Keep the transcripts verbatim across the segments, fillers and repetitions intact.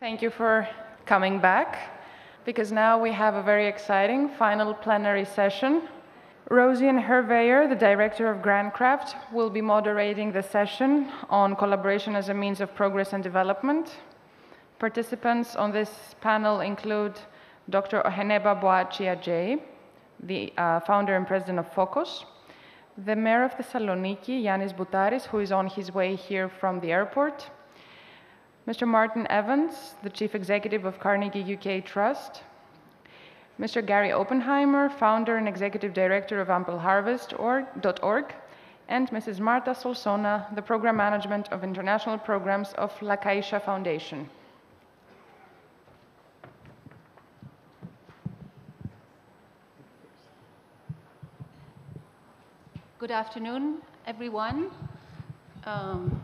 Thank you for coming back, because now we have a very exciting final plenary session. Rosien Herweijer, the director of GrantCraft, will be moderating the session on collaboration as a means of progress and development. Participants on this panel include Doctor Oheneba Boachie-Adjei, the uh, founder and president of FOCOS, the mayor of Thessaloniki, Yannis Boutaris, who is on his way here from the airport, Mister Martyn Evans, the chief executive of Carnegie U K Trust, Mister Gary Oppenheimer, founder and executive director of Ample Harvest dot org, and Missus Marta Solsona, the program management of international programs of La Caixa Foundation. Good afternoon, everyone. Um,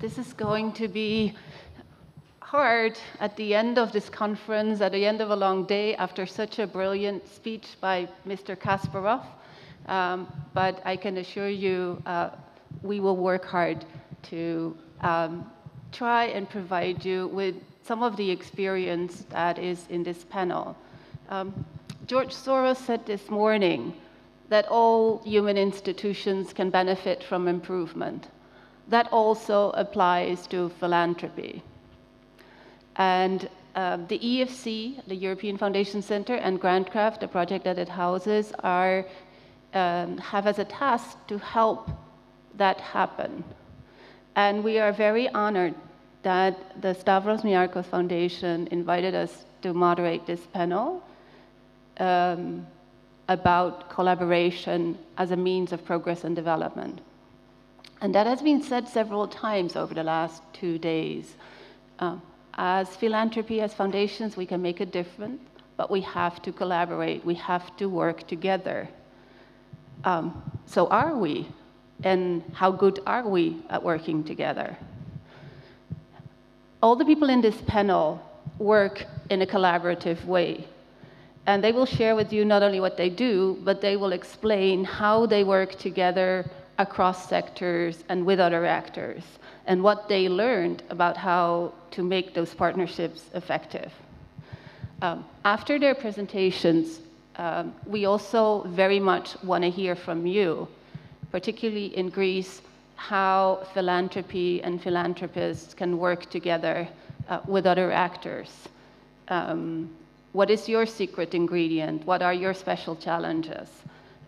this is going to be hard at the end of this conference, at the end of a long day, after such a brilliant speech by Mister Kasparov, um, but I can assure you uh, we will work hard to um, try and provide you with some of the experience that is in this panel. Um, George Soros said this morning that all human institutions can benefit from improvement. That also applies to philanthropy. And uh, the E F C, the European Foundation Center, and GrantCraft, the project that it houses, are, um, have as a task to help that happen. And we are very honored that the Stavros Niarchos Foundation invited us to moderate this panel um, about collaboration as a means of progress and development. And that has been said several times over the last two days. Uh, As philanthropy, as foundations, we can make a difference, but we have to collaborate. We have to work together. Um, so are we? And how good are we at working together? All the people in this panel work in a collaborative way. And they will share with you not only what they do, but they will explain how they work together across sectors and with other actors, and what they learned about how to make those partnerships effective. Um, after their presentations, um, we also very much want to hear from you, particularly in Greece, how philanthropy and philanthropists can work together uh, with other actors. Um, what is your secret ingredient? What are your special challenges?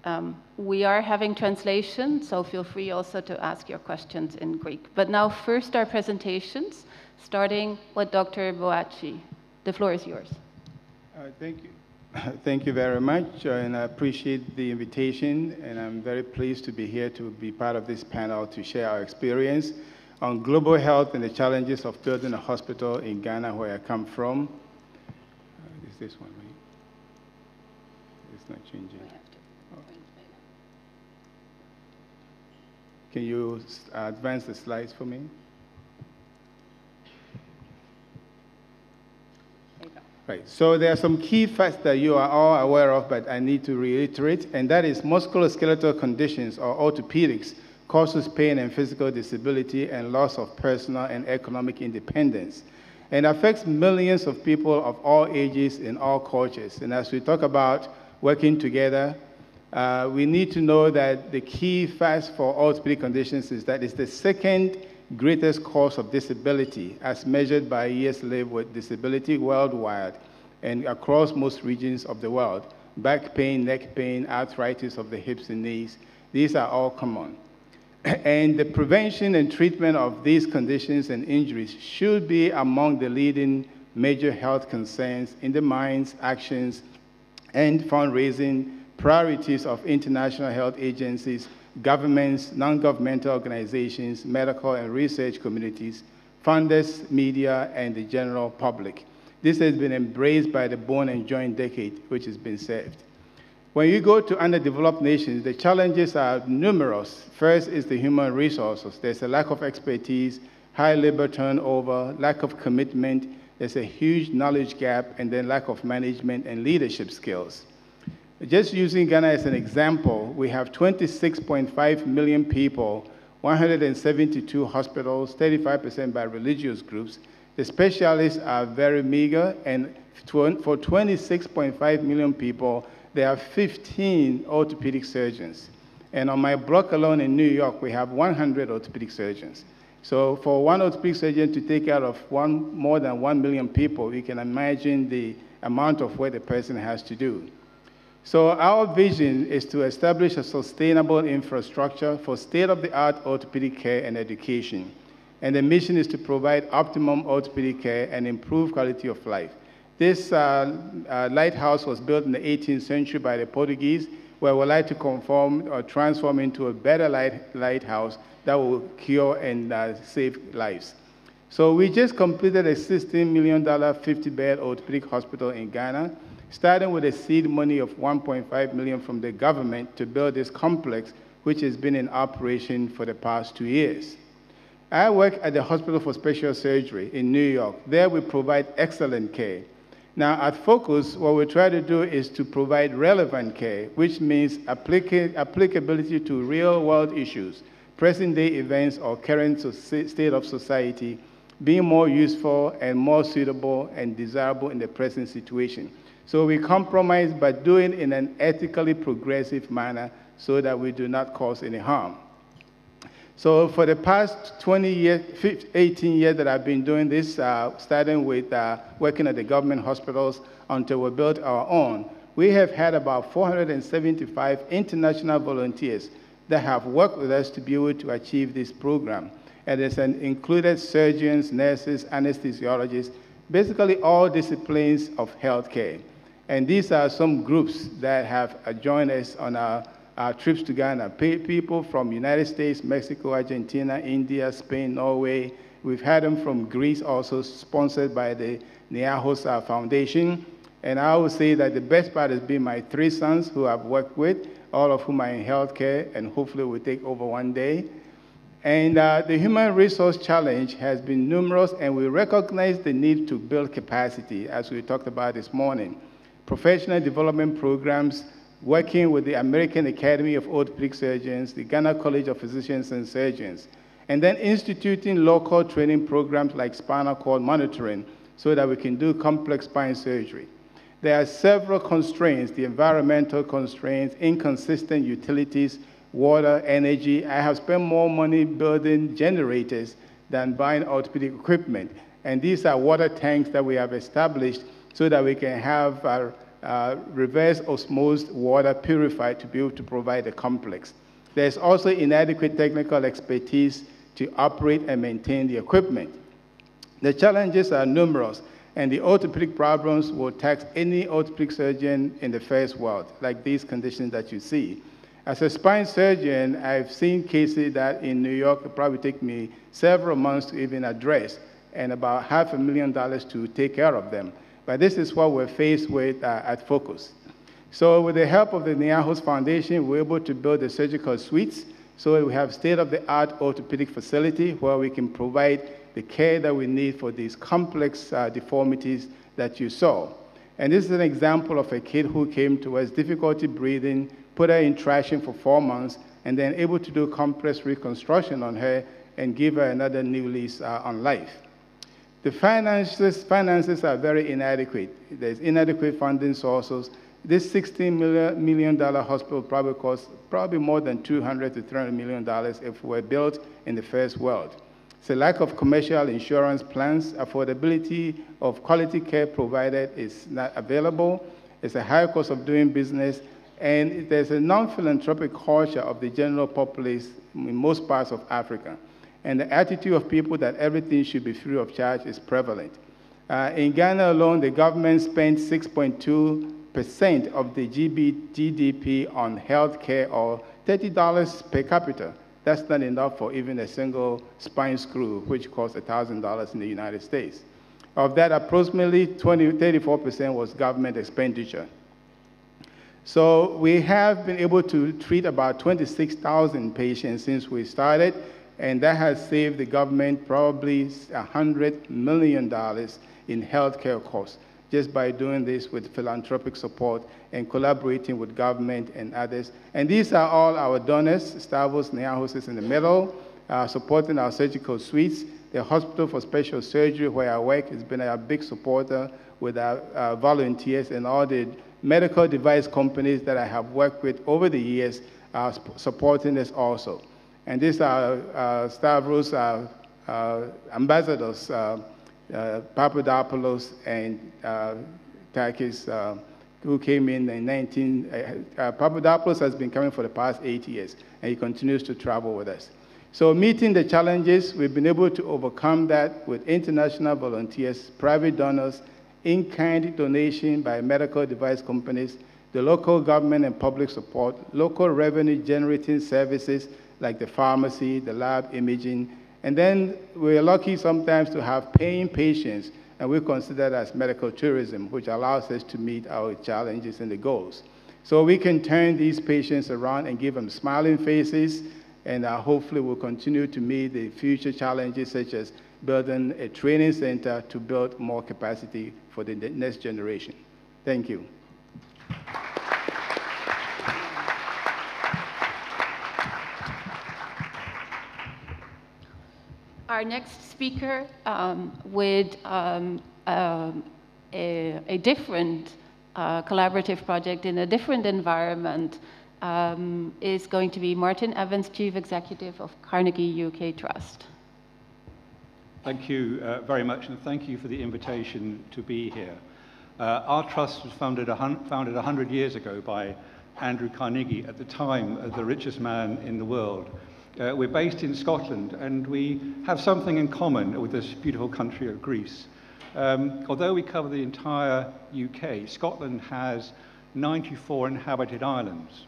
Um, we are having translation, so feel free also to ask your questions in Greek. But now first our presentations, starting with Doctor Boachie. The floor is yours. Uh, thank you. Thank you very much, uh, and I appreciate the invitation, and I'm very pleased to be here to be part of this panel to share our experience on global health and the challenges of building a hospital in Ghana, where I come from. Uh, is this one, right? It's not changing. Can you advance the slides for me? There you go. Right, so there are some key facts that you are all aware of, but I need to reiterate, and that is musculoskeletal conditions or orthopedics causes pain and physical disability and loss of personal and economic independence, and affects millions of people of all ages in all cultures. And as we talk about working together, Uh, we need to know that the key facts for orthopedic conditions is that it's the second greatest cause of disability as measured by years lived with disability worldwide and across most regions of the world. Back pain, neck pain, arthritis of the hips and knees, these are all common. And the prevention and treatment of these conditions and injuries should be among the leading major health concerns in the minds, actions, and fundraising priorities of international health agencies, governments, non-governmental organizations, medical and research communities, funders, media, and the general public. This has been embraced by the Born and Joint Decade, which has been saved. When you go to underdeveloped nations, the challenges are numerous. First is the human resources. There's a lack of expertise, high labor turnover, lack of commitment. There's a huge knowledge gap, and then lack of management and leadership skills. Just using Ghana as an example, we have twenty-six point five million people, one hundred seventy-two hospitals, thirty-five percent by religious groups, The specialists are very meager, and for twenty-six point five million people, there are fifteen orthopedic surgeons. And on my block alone in New York, we have one hundred orthopedic surgeons. So for one orthopedic surgeon to take care of one, more than one million people, you can imagine the amount of work the person has to do. So our vision is to establish a sustainable infrastructure for state-of-the-art orthopedic care and education. And the mission is to provide optimum orthopedic care and improve quality of life. This uh, uh, lighthouse was built in the eighteenth century by the Portuguese, where we would like to conform or transform into a better light, lighthouse that will cure and uh, save lives. So we just completed a sixteen million dollar fifty bed orthopedic hospital in Ghana, starting with a seed money of one point five million dollars from the government to build this complex, which has been in operation for the past two years. I work at the Hospital for Special Surgery in New York. There we provide excellent care. Now, at FOCOS, what we try to do is to provide relevant care, which means applica applicability to real-world issues, present-day events, or current so state of society, being more useful and more suitable and desirable in the present situation. So we compromise by doing it in an ethically progressive manner so that we do not cause any harm. So for the past twenty years, eighteen years that I've been doing this, uh, starting with uh, working at the government hospitals until we built our own, we have had about four hundred seventy-five international volunteers that have worked with us to be able to achieve this program. And it's an included surgeons, nurses, anesthesiologists, basically all disciplines of healthcare. And these are some groups that have joined us on our Our trips to Ghana. People from United States, Mexico, Argentina, India, Spain, Norway. We've had them from Greece, also sponsored by the Niarchos Foundation. And I would say that the best part has been my three sons who I've worked with, all of whom are in healthcare and hopefully will take over one day. And uh, the human resource challenge has been numerous, and we recognize the need to build capacity, as we talked about this morning. Professional development programs, working with the American Academy of Orthopedic Surgeons, the Ghana College of Physicians and Surgeons, and then instituting local training programs like spinal cord monitoring so that we can do complex spine surgery. There are several constraints, the environmental constraints, inconsistent utilities, water, energy. I have spent more money building generators than buying orthopedic equipment. And these are water tanks that we have established so that we can have our Uh, reverse osmosed water purified to be able to provide a complex. There's also inadequate technical expertise to operate and maintain the equipment. The challenges are numerous, and the orthopedic problems will tax any orthopedic surgeon in the first world, like these conditions that you see. As a spine surgeon, I've seen cases that in New York it probably take me several months to even address, and about half a million dollars to take care of them. But this is what we're faced with uh, at FOCOS. So with the help of the Niarchos Foundation, we're able to build the surgical suites. So we have state-of-the-art orthopedic facility where we can provide the care that we need for these complex uh, deformities that you saw. And this is an example of a kid who came to us, difficulty breathing, put her in traction for four months, and then able to do complex reconstruction on her and give her another new lease uh, on life. The finances, finances are very inadequate. There's inadequate funding sources. This sixteen million dollar hospital probably costs probably more than two hundred to three hundred million dollars if we're built in the first world. So lack of commercial insurance plans, affordability of quality care provided is not available. It's a high cost of doing business, and there's a non-philanthropic culture of the general populace in most parts of Africa. And the attitude of people that everything should be free of charge is prevalent. Uh, in Ghana alone, the government spent six point two percent of the G D P on healthcare, or thirty dollars per capita. That's not enough for even a single spine screw, which costs one thousand dollars in the United States. Of that, approximately thirty-four percent was government expenditure. So we have been able to treat about twenty-six thousand patients since we started, and that has saved the government probably one hundred million dollars in healthcare costs just by doing this with philanthropic support and collaborating with government and others. And these are all our donors. Stavros Niarchos is in the middle, uh, supporting our surgical suites. The Hospital for Special Surgery, where I work, has been a big supporter with our, our volunteers, and all the medical device companies that I have worked with over the years are supporting us also. And these are uh, Stavros, our uh, ambassadors, uh, uh, Papadopoulos and uh, Takis, uh, who came in in nineteen... Uh, uh, Papadopoulos has been coming for the past eight years, and he continues to travel with us. So meeting the challenges, we've been able to overcome that with international volunteers, private donors, in-kind donation by medical device companies, the local government and public support, local revenue-generating services like the pharmacy, the lab imaging, and then we're lucky sometimes to have paying patients, and we consider that as medical tourism, which allows us to meet our challenges and the goals. So we can turn these patients around and give them smiling faces, and uh, hopefully we'll continue to meet the future challenges, such as building a training center to build more capacity for the next generation. Thank you. Our next speaker um, with um, um, a, a different uh, collaborative project in a different environment um, is going to be Martyn Evans, Chief Executive of Carnegie U K Trust. Thank you uh, very much, and thank you for the invitation to be here. Uh, our trust was founded one hundred years ago by Andrew Carnegie, at the time uh, the richest man in the world. Uh, we're based in Scotland, and we have something in common with this beautiful country of Greece. Um, although we cover the entire U K, Scotland has ninety-four inhabited islands,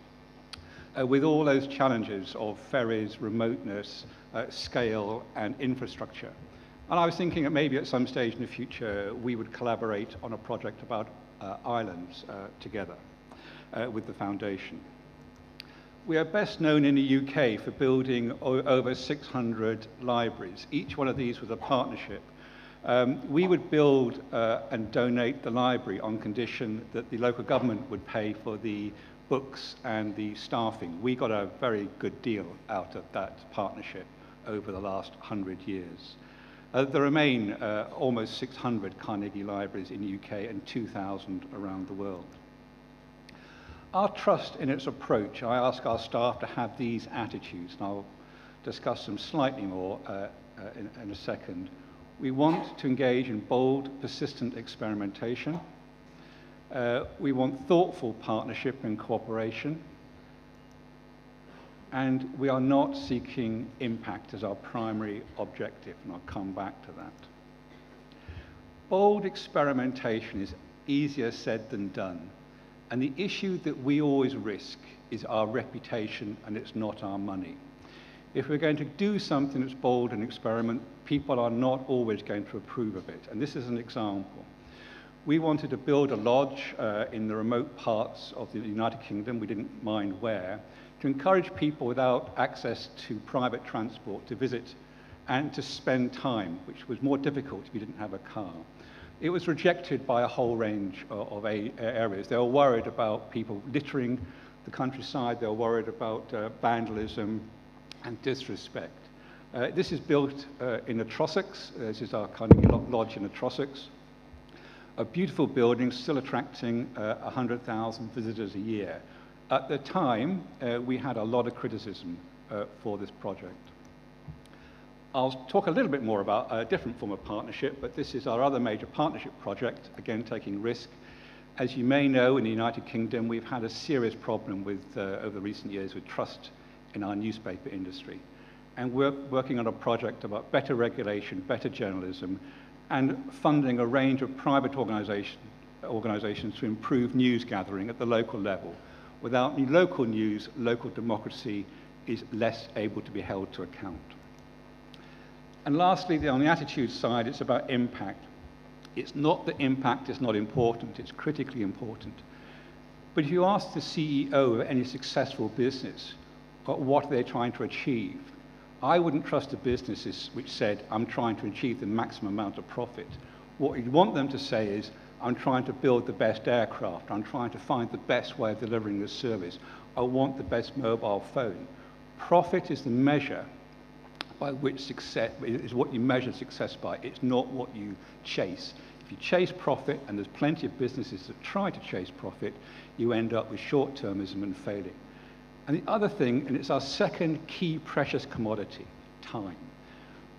uh, with all those challenges of ferries, remoteness, uh, scale, and infrastructure. And I was thinking that maybe at some stage in the future, we would collaborate on a project about uh, islands uh, together uh, with the foundation. We are best known in the U K for building over six hundred libraries. Each one of these was a partnership. Um, we would build uh, and donate the library on condition that the local government would pay for the books and the staffing. We got a very good deal out of that partnership over the last one hundred years. Uh, there remain uh, almost six hundred Carnegie libraries in the U K and two thousand around the world. Our trust in its approach, I ask our staff to have these attitudes, and I'll discuss them slightly more uh, uh, in, in a second. We want to engage in bold, persistent experimentation. Uh, we want thoughtful partnership and cooperation. And we are not seeking impact as our primary objective, and I'll come back to that. Bold experimentation is easier said than done. And the issue that we always risk is our reputation, and it's not our money. If we're going to do something that's bold and experiment, people are not always going to approve of it. And this is an example. We wanted to build a lodge uh, in the remote parts of the United Kingdom, we didn't mind where, to encourage people without access to private transport to visit and to spend time, which was more difficult if you didn't have a car. It was rejected by a whole range of areas. They were worried about people littering the countryside. They were worried about uh, vandalism and disrespect. Uh, this is built uh, in Atrosix. This is our Carnegie Lodge in Atrosix. A beautiful building still attracting uh, one hundred thousand visitors a year. At the time, uh, we had a lot of criticism uh, for this project. I'll talk a little bit more about a different form of partnership, but this is our other major partnership project, again taking risk. As you may know, in the United Kingdom, we've had a serious problem with, uh, over the recent years with trust in our newspaper industry. And we're working on a project about better regulation, better journalism, and funding a range of private organization, organizations to improve news gathering at the local level. Without local news, local democracy is less able to be held to account. And lastly, on the attitude side, it's about impact. It's not that impact is not important, it's critically important. But if you ask the C E O of any successful business what they're trying to achieve, I wouldn't trust a business which said, I'm trying to achieve the maximum amount of profit. What you'd want them to say is, I'm trying to build the best aircraft, I'm trying to find the best way of delivering this service, I want the best mobile phone. Profit is the measure by which success is what you measure success by. It's not what you chase. If you chase profit, and there's plenty of businesses that try to chase profit, you end up with short-termism and failing. And the other thing, and it's our second key precious commodity, time.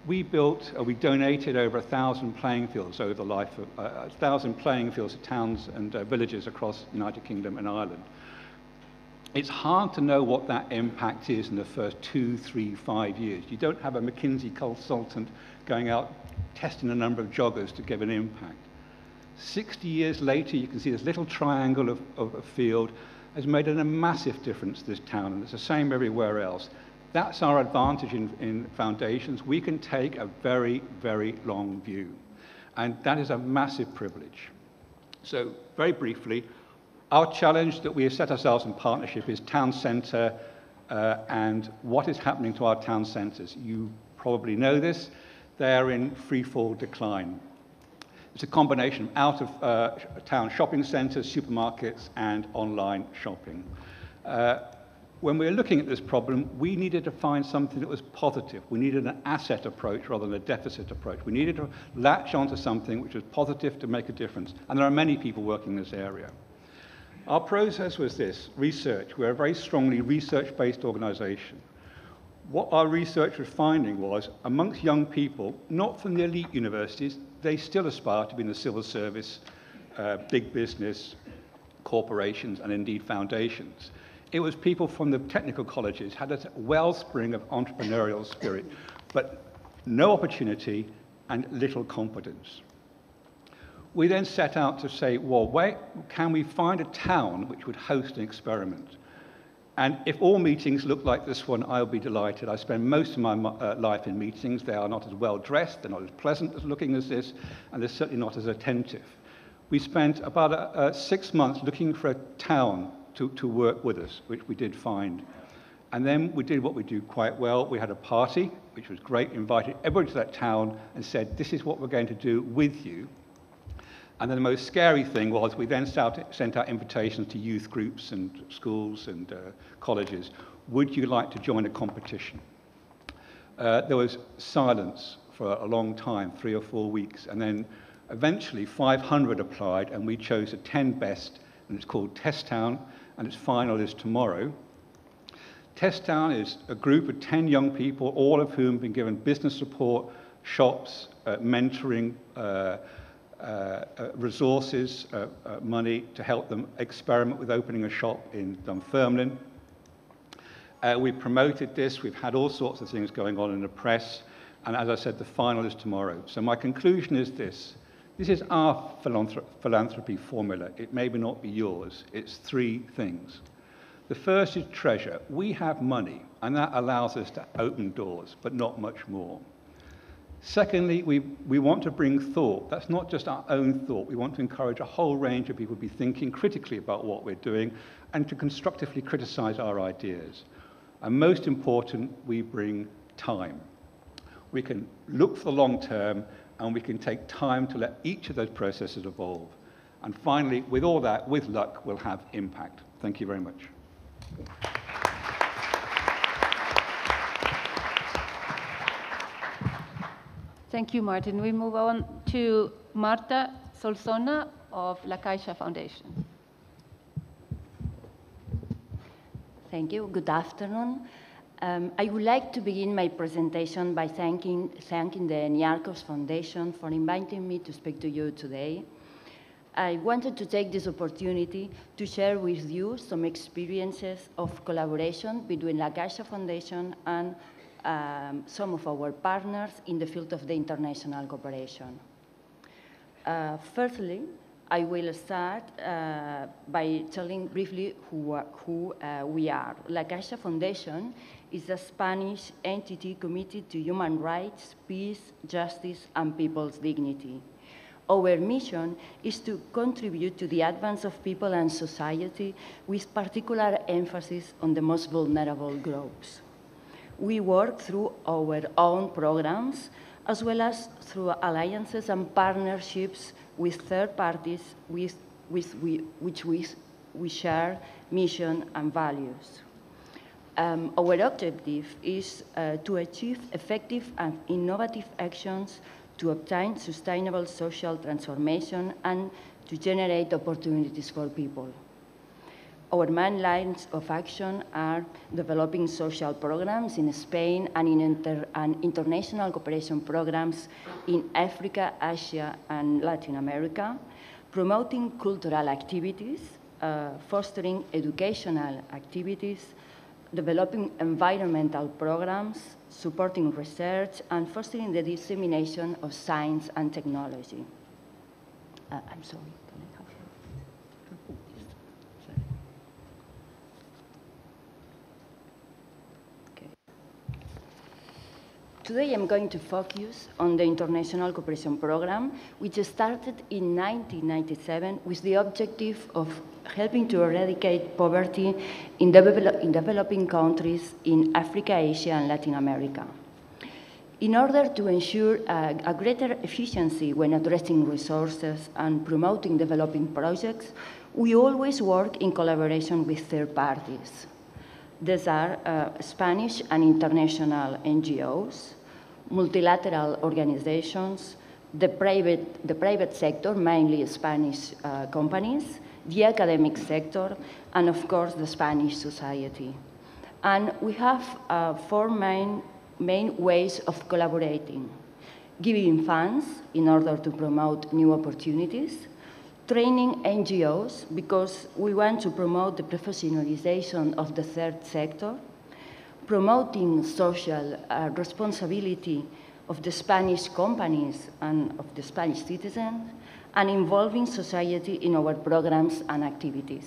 We built, uh, we donated over a thousand playing fields over the life of uh, a thousand playing fields to towns and uh, villages across the United Kingdom and Ireland. It's hard to know what that impact is in the first two, three, five years. You don't have a McKinsey consultant going out testing a number of joggers to give an impact. sixty years later, you can see this little triangle of, of a field has made a massive difference to this town, and it's the same everywhere else. That's our advantage in, in foundations. We can take a very, very long view, and that is a massive privilege. So, very briefly, our challenge that we have set ourselves in partnership is town centre uh, and what is happening to our town centres. You probably know this. They're in freefall decline. It's a combination of out-of-town uh, shopping centres, supermarkets, and online shopping. Uh, When we were looking at this problem, we needed to find something that was positive. We needed an asset approach rather than a deficit approach. We needed to latch onto something which was positive to make a difference. And there are many people working in this area. Our process was this: research. We're a very strongly research-based organization. What our research was finding was, amongst young people, not from the elite universities, they still aspire to be in the civil service, uh, big business, corporations, and indeed foundations. It was people from the technical colleges, had a wellspring of entrepreneurial spirit, but no opportunity and little competence. We then set out to say, well, wait, can we find a town which would host an experiment? And if all meetings look like this one, I'll be delighted. I spend most of my uh, life in meetings. They are not as well dressed, they're not as pleasant as looking as this, and they're certainly not as attentive. We spent about uh, six months looking for a town To, to work with us, which we did find. And then we did what we do quite well. We had a party, which was great, invited everyone to that town and said, this is what we're going to do with you. And then the most scary thing was we then start, sent out invitations to youth groups and schools and uh, colleges. Would you like to join a competition? Uh, there was silence for a long time, three or four weeks. And then eventually five hundred applied, and we chose the ten best, and it's called Test Town. And its final is tomorrow. Test Town is a group of ten young people, all of whom have been given business support, shops, uh, mentoring, uh, uh, resources, uh, uh, money to help them experiment with opening a shop in Dunfermline. Uh, we promoted this. We've had all sorts of things going on in the press. And as I said, the final is tomorrow. So my conclusion is this. This is our philanthropy formula. It may not be yours. It's three things. The first is treasure. We have money, and that allows us to open doors, but not much more. Secondly, we, we want to bring thought. That's not just our own thought. We want to encourage a whole range of people to be thinking critically about what we're doing and to constructively criticize our ideas. And most important, we bring time. We can look for the long term, and we can take time to let each of those processes evolve. And finally, with all that, with luck, we'll have impact. Thank you very much. Thank you, Martyn. We move on to Marta Solsona of La Caixa Foundation. Thank you. Good afternoon. Um, I would like to begin my presentation by thanking, thanking the Niarchos Foundation for inviting me to speak to you today. I wanted to take this opportunity to share with you some experiences of collaboration between La Caixa Foundation and um, some of our partners in the field of the international cooperation. Uh, firstly, I will start uh, by telling briefly who, uh, who uh, we are. La Caixa Foundation is a Spanish entity committed to human rights, peace, justice, and people's dignity. Our mission is to contribute to the advance of people and society with particular emphasis on the most vulnerable groups. We work through our own programs, as well as through alliances and partnerships with third parties with, with we, which we, we share mission and values. Um, our objective is uh, to achieve effective and innovative actions to obtain sustainable social transformation and to generate opportunities for people. Our main lines of action are developing social programs in Spain and in inter and international cooperation programs in Africa, Asia, and Latin America, promoting cultural activities, uh, fostering educational activities, developing environmental programs, supporting research, and fostering the dissemination of science and technology. Uh, I'm sorry. Can I have this? Sorry. Okay. Today I'm going to focus on the International Cooperation Program, which started in nineteen ninety-seven with the objective of helping to eradicate poverty in, devel in developing countries in Africa, Asia, and Latin America. In order to ensure a, a greater efficiency when addressing resources and promoting developing projects, we always work in collaboration with third parties. These are uh, Spanish and international N G Os, multilateral organizations, the private, the private sector, mainly Spanish uh, companies, the academic sector, and of course the Spanish society. And we have uh, four main, main ways of collaborating: giving funds in order to promote new opportunities, training N G Os because we want to promote the professionalization of the third sector, promoting social uh, responsibility of the Spanish companies and of the Spanish citizens, and involving society in our programs and activities.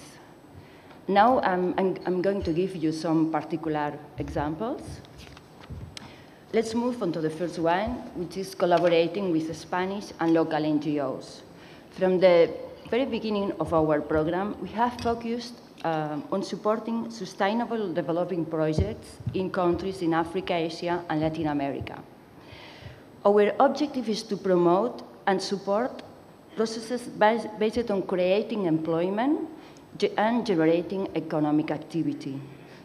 Now I'm, I'm, I'm going to give you some particular examples. Let's move on to the first one, which is collaborating with the Spanish and local N G Os. From the very beginning of our program, we have focused uh, on supporting sustainable developing projects in countries in Africa, Asia, and Latin America. Our objective is to promote and support processes based on creating employment and generating economic activity.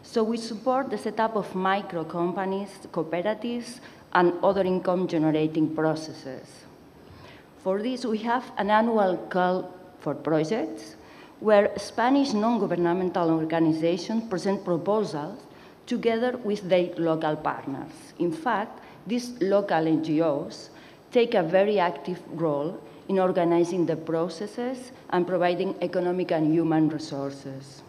So we support the setup of micro companies, cooperatives, and other income-generating processes. For this, we have an annual call for projects where Spanish non-governmental organizations present proposals together with their local partners. In fact, these local N G Os take a very active role in organizing the processes and providing economic and human resources.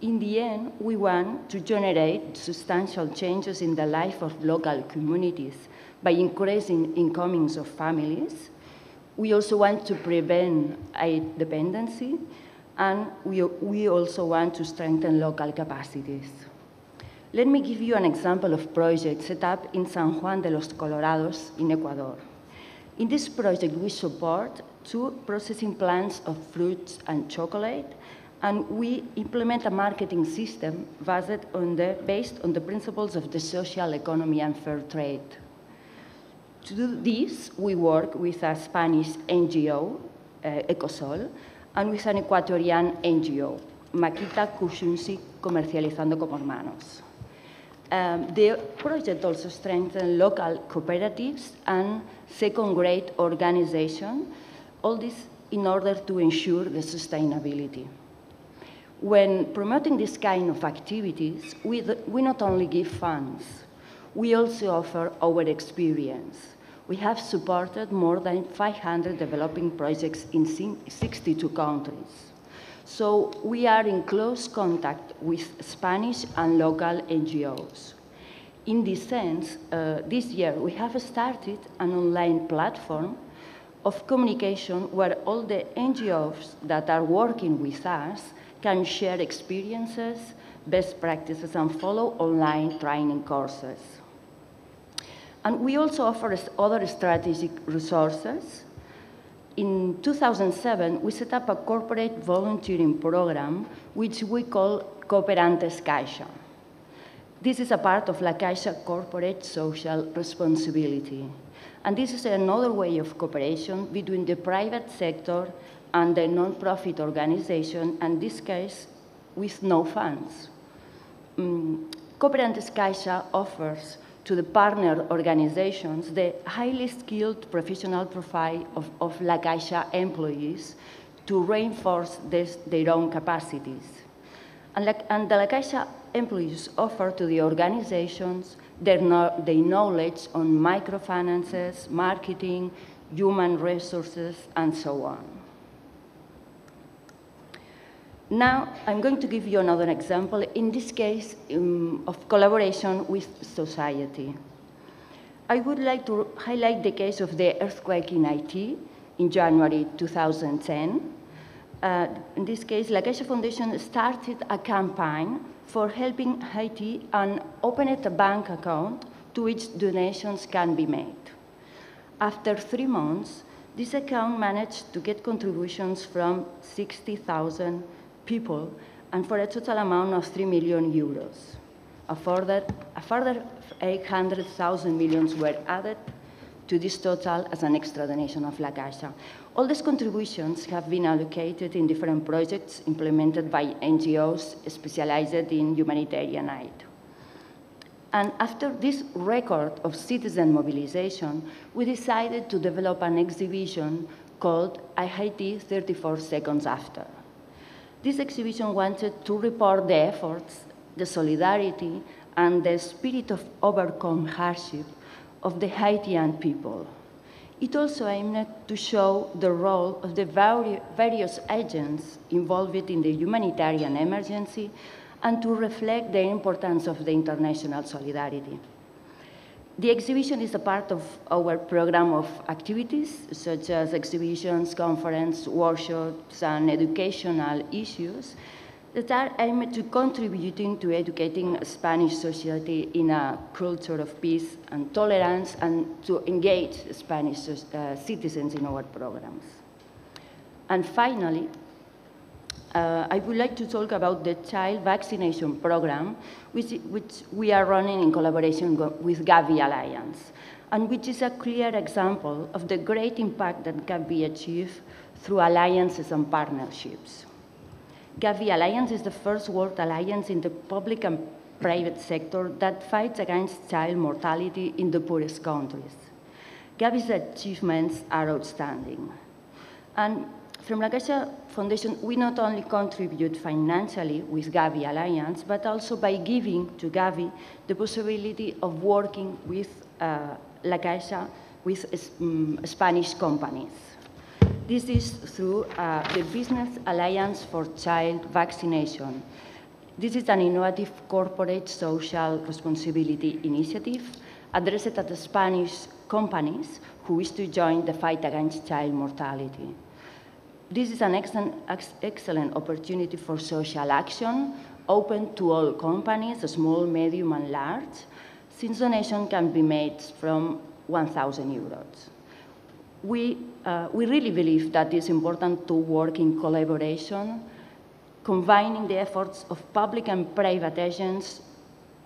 In the end, we want to generate substantial changes in the life of local communities by increasing incomings of families. We also want to prevent aid dependency, and we, we also want to strengthen local capacities. Let me give you an example of project set up in San Juan de los Colorados in Ecuador. In this project, we support two processing plants of fruits and chocolate, and we implement a marketing system based on the, based on the principles of the social economy and fair trade. To do this, we work with a Spanish N G O, uh, Ecosol, and with an Ecuadorian N G O, Maquita Kushunsi Comercializando como Hermanos. Um, the project also strengthens local cooperatives and second-grade organizations, all this in order to ensure the sustainability. When promoting this kind of activities, we, we not only give funds, we also offer our experience. We have supported more than five hundred developing projects in sixty-two countries. So we are in close contact with Spanish and local N G Os. In this sense, uh, this year we have started an online platform of communication where all the N G Os that are working with us can share experiences, best practices, and follow online training courses. And we also offer other strategic resources. In two thousand seven, we set up a corporate volunteering program, which we call Cooperantes Caixa. This is a part of La Caixa corporate social responsibility. And this is another way of cooperation between the private sector and the non-profit organization, and in this case, with no funds. Um, Cooperantes Caixa offers to the partner organizations the highly skilled professional profile of, of La Caixa employees to reinforce this, their own capacities. And, La, and the La Caixa employees offer to the organizations their, no, their knowledge on microfinances, marketing, human resources, and so on. Now, I'm going to give you another example, in this case, um, of collaboration with society. I would like to highlight the case of the earthquake in Haiti in January two thousand ten. Uh, in this case, La Caixa Foundation started a campaign for helping Haiti and opened a bank account to which donations can be made. After three months, this account managed to get contributions from sixty thousand people, and for a total amount of three million euros. A further, a further eight hundred thousand millions were added to this total as an extra donation of La Caixa. All these contributions have been allocated in different projects implemented by N G Os specialized in humanitarian aid. And after this record of citizen mobilization, we decided to develop an exhibition called Haiti thirty-four seconds After. This exhibition wanted to report the efforts, the solidarity, and the spirit of overcome hardship of the Haitian people. It also aimed to show the role of the various agents involved in the humanitarian emergency and to reflect the importance of the international solidarity. The exhibition is a part of our program of activities, such as exhibitions, conferences, workshops, and educational issues that are aimed to contributing to educating Spanish society in a culture of peace and tolerance and to engage Spanish uh, citizens in our programs. And finally, Uh, I would like to talk about the child vaccination program, which, which we are running in collaboration with Gavi Alliance, and which is a clear example of the great impact that can be achieved through alliances and partnerships. Gavi Alliance is the first world alliance in the public and private sector that fights against child mortality in the poorest countries. Gavi's achievements are outstanding. And from La Caixa Foundation, we not only contribute financially with Gavi Alliance, but also by giving to Gavi the possibility of working with uh, La Caixa, with um, Spanish companies. This is through uh, the Business Alliance for Child Vaccination. This is an innovative corporate social responsibility initiative addressed at the Spanish companies who wish to join the fight against child mortality. This is an excellent opportunity for social action, open to all companies, small, medium, and large, since donation can be made from one thousand euros. We, uh, we really believe that it's important to work in collaboration, combining the efforts of public and private agents,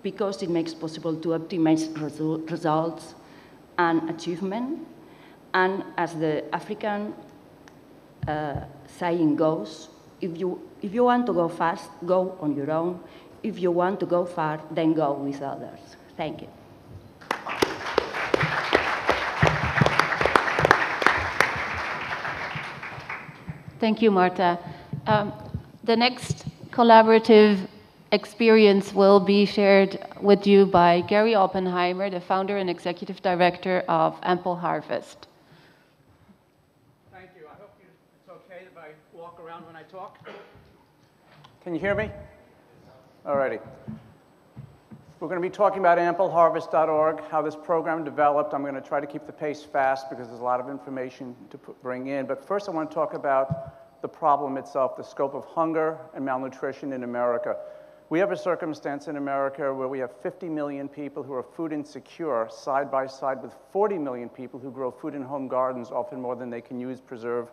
because it makes possible to optimize resu- results and achievement. And as the African Uh, saying goes, if you, if you want to go fast, go on your own. If you want to go far, then go with others. Thank you. Thank you, Marta. Um, the next collaborative experience will be shared with you by Gary Oppenheimer, the founder and executive director of Ample Harvest. Talk. Can you hear me? Alrighty. We're going to be talking about Ample Harvest dot org, how this program developed. I'm going to try to keep the pace fast because there's a lot of information to put, bring in. But first, I want to talk about the problem itself, the scope of hunger and malnutrition in America. We have a circumstance in America where we have fifty million people who are food insecure, side by side with forty million people who grow food in home gardens, often more than they can use, preserve,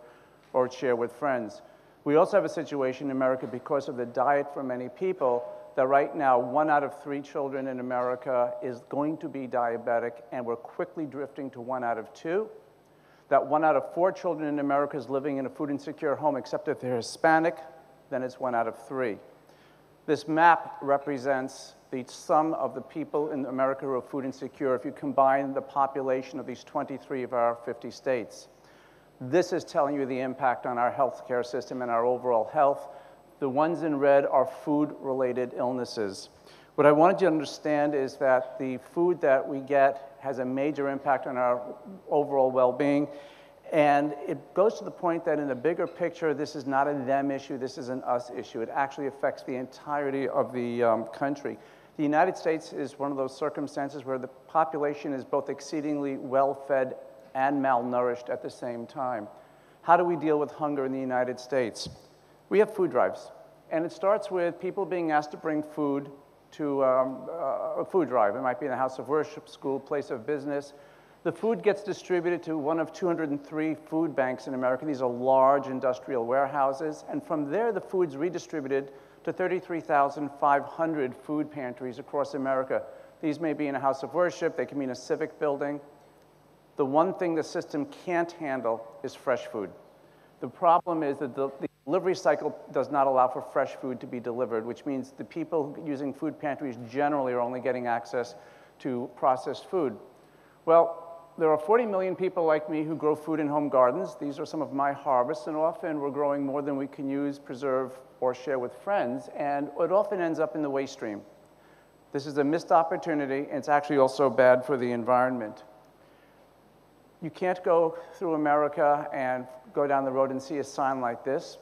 or share with friends. We also have a situation in America because of the diet for many people that right now one out of three children in America is going to be diabetic, and we're quickly drifting to one out of two. That one out of four children in America is living in a food insecure home, except if they're Hispanic, then it's one out of three. This map represents the sum of the people in America who are food insecure if you combine the population of these twenty-three of our fifty states. This is telling you the impact on our healthcare system and our overall health. The ones in red are food-related illnesses. What I wanted you to understand is that the food that we get has a major impact on our overall well-being, and it goes to the point that in the bigger picture, this is not a them issue, this is an us issue. It actually affects the entirety of the um, country. The United States is one of those circumstances where the population is both exceedingly well-fed and malnourished at the same time. How do we deal with hunger in the United States? We have food drives, and it starts with people being asked to bring food to um, uh, a food drive. It might be in a house of worship, school, place of business. The food gets distributed to one of two hundred three food banks in America. These are large industrial warehouses, and from there the food's redistributed to thirty-three thousand five hundred food pantries across America. These may be in a house of worship, they can be in a civic building. The one thing the system can't handle is fresh food. The problem is that the, the delivery cycle does not allow for fresh food to be delivered, which means the people using food pantries generally are only getting access to processed food. Well, there are forty million people like me who grow food in home gardens. These are some of my harvests, and often we're growing more than we can use, preserve, or share with friends, and it often ends up in the waste stream. This is a missed opportunity, and it's actually also bad for the environment. You can't go through America and go down the road and see a sign like this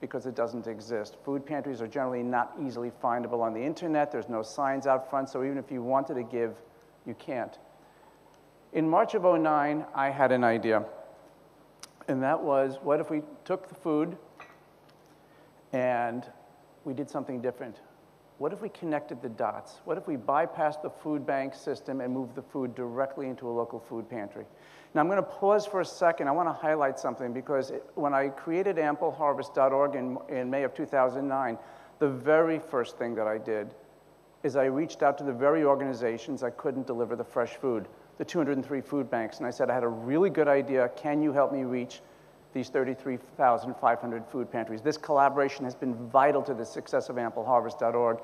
because it doesn't exist. Food pantries are generally not easily findable on the internet. There's no signs out front, so even if you wanted to give, you can't. In March of oh nine, I had an idea, and that was, what if we took the food and we did something different? What if we connected the dots? What if we bypassed the food bank system and moved the food directly into a local food pantry? Now, I'm going to pause for a second. I want to highlight something, because it, when I created Ample Harvest dot org in, in May of two thousand nine, the very first thing that I did is I reached out to the very organizations that couldn't deliver the fresh food, the two hundred three food banks, and I said, I had a really good idea. Can you help me reach these thirty-three thousand five hundred food pantries? This collaboration has been vital to the success of Ample Harvest dot org,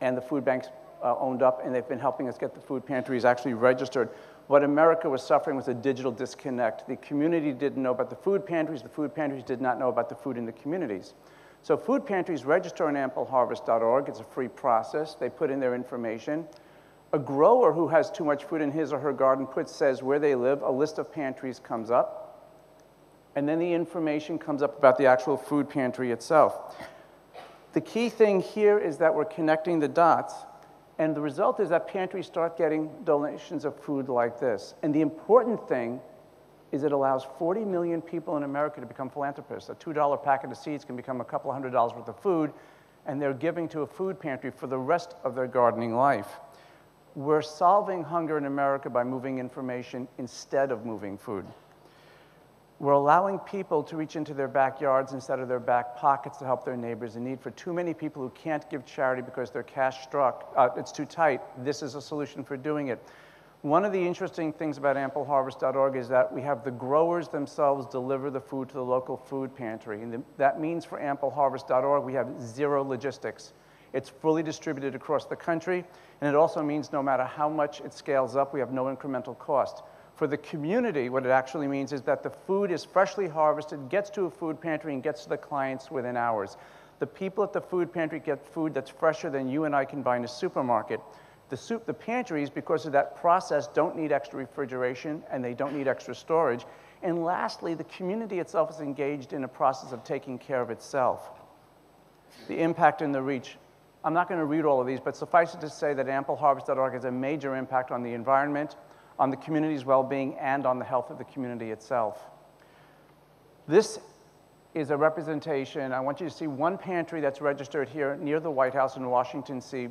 and the food banks uh, owned up, and they've been helping us get the food pantries actually registered. What America was suffering was a digital disconnect. The community didn't know about the food pantries. The food pantries did not know about the food in the communities. So food pantries register on Ample Harvest dot org. It's a free process. They put in their information. A grower who has too much food in his or her garden puts, says where they live, a list of pantries comes up, and then the information comes up about the actual food pantry itself. The key thing here is that we're connecting the dots, and the result is that pantries start getting donations of food like this. And the important thing is it allows forty million people in America to become philanthropists. A two dollar packet of seeds can become a couple hundred dollars worth of food, and they're giving to a food pantry for the rest of their gardening life. We're solving hunger in America by moving information instead of moving food. We're allowing people to reach into their backyards instead of their back pockets to help their neighbors in need. For too many people who can't give charity because they're cash struck, uh, it's too tight, this is a solution for doing it. One of the interesting things about Ample Harvest dot org is that we have the growers themselves deliver the food to the local food pantry. And the, that means for Ample Harvest dot org, we have zero logistics. It's fully distributed across the country, and it also means no matter how much it scales up, we have no incremental cost. For the community, what it actually means is that the food is freshly harvested, gets to a food pantry, and gets to the clients within hours. The people at the food pantry get food that's fresher than you and I can buy in a supermarket. The, soup, the pantries, because of that process, don't need extra refrigeration, and they don't need extra storage. And lastly, the community itself is engaged in a process of taking care of itself. The impact and the reach. I'm not going to read all of these, but suffice it to say that Ample Harvest dot org has a major impact on the environment, on the community's well-being, and on the health of the community itself. This is a representation. I want you to see one pantry that's registered here near the White House in Washington, D C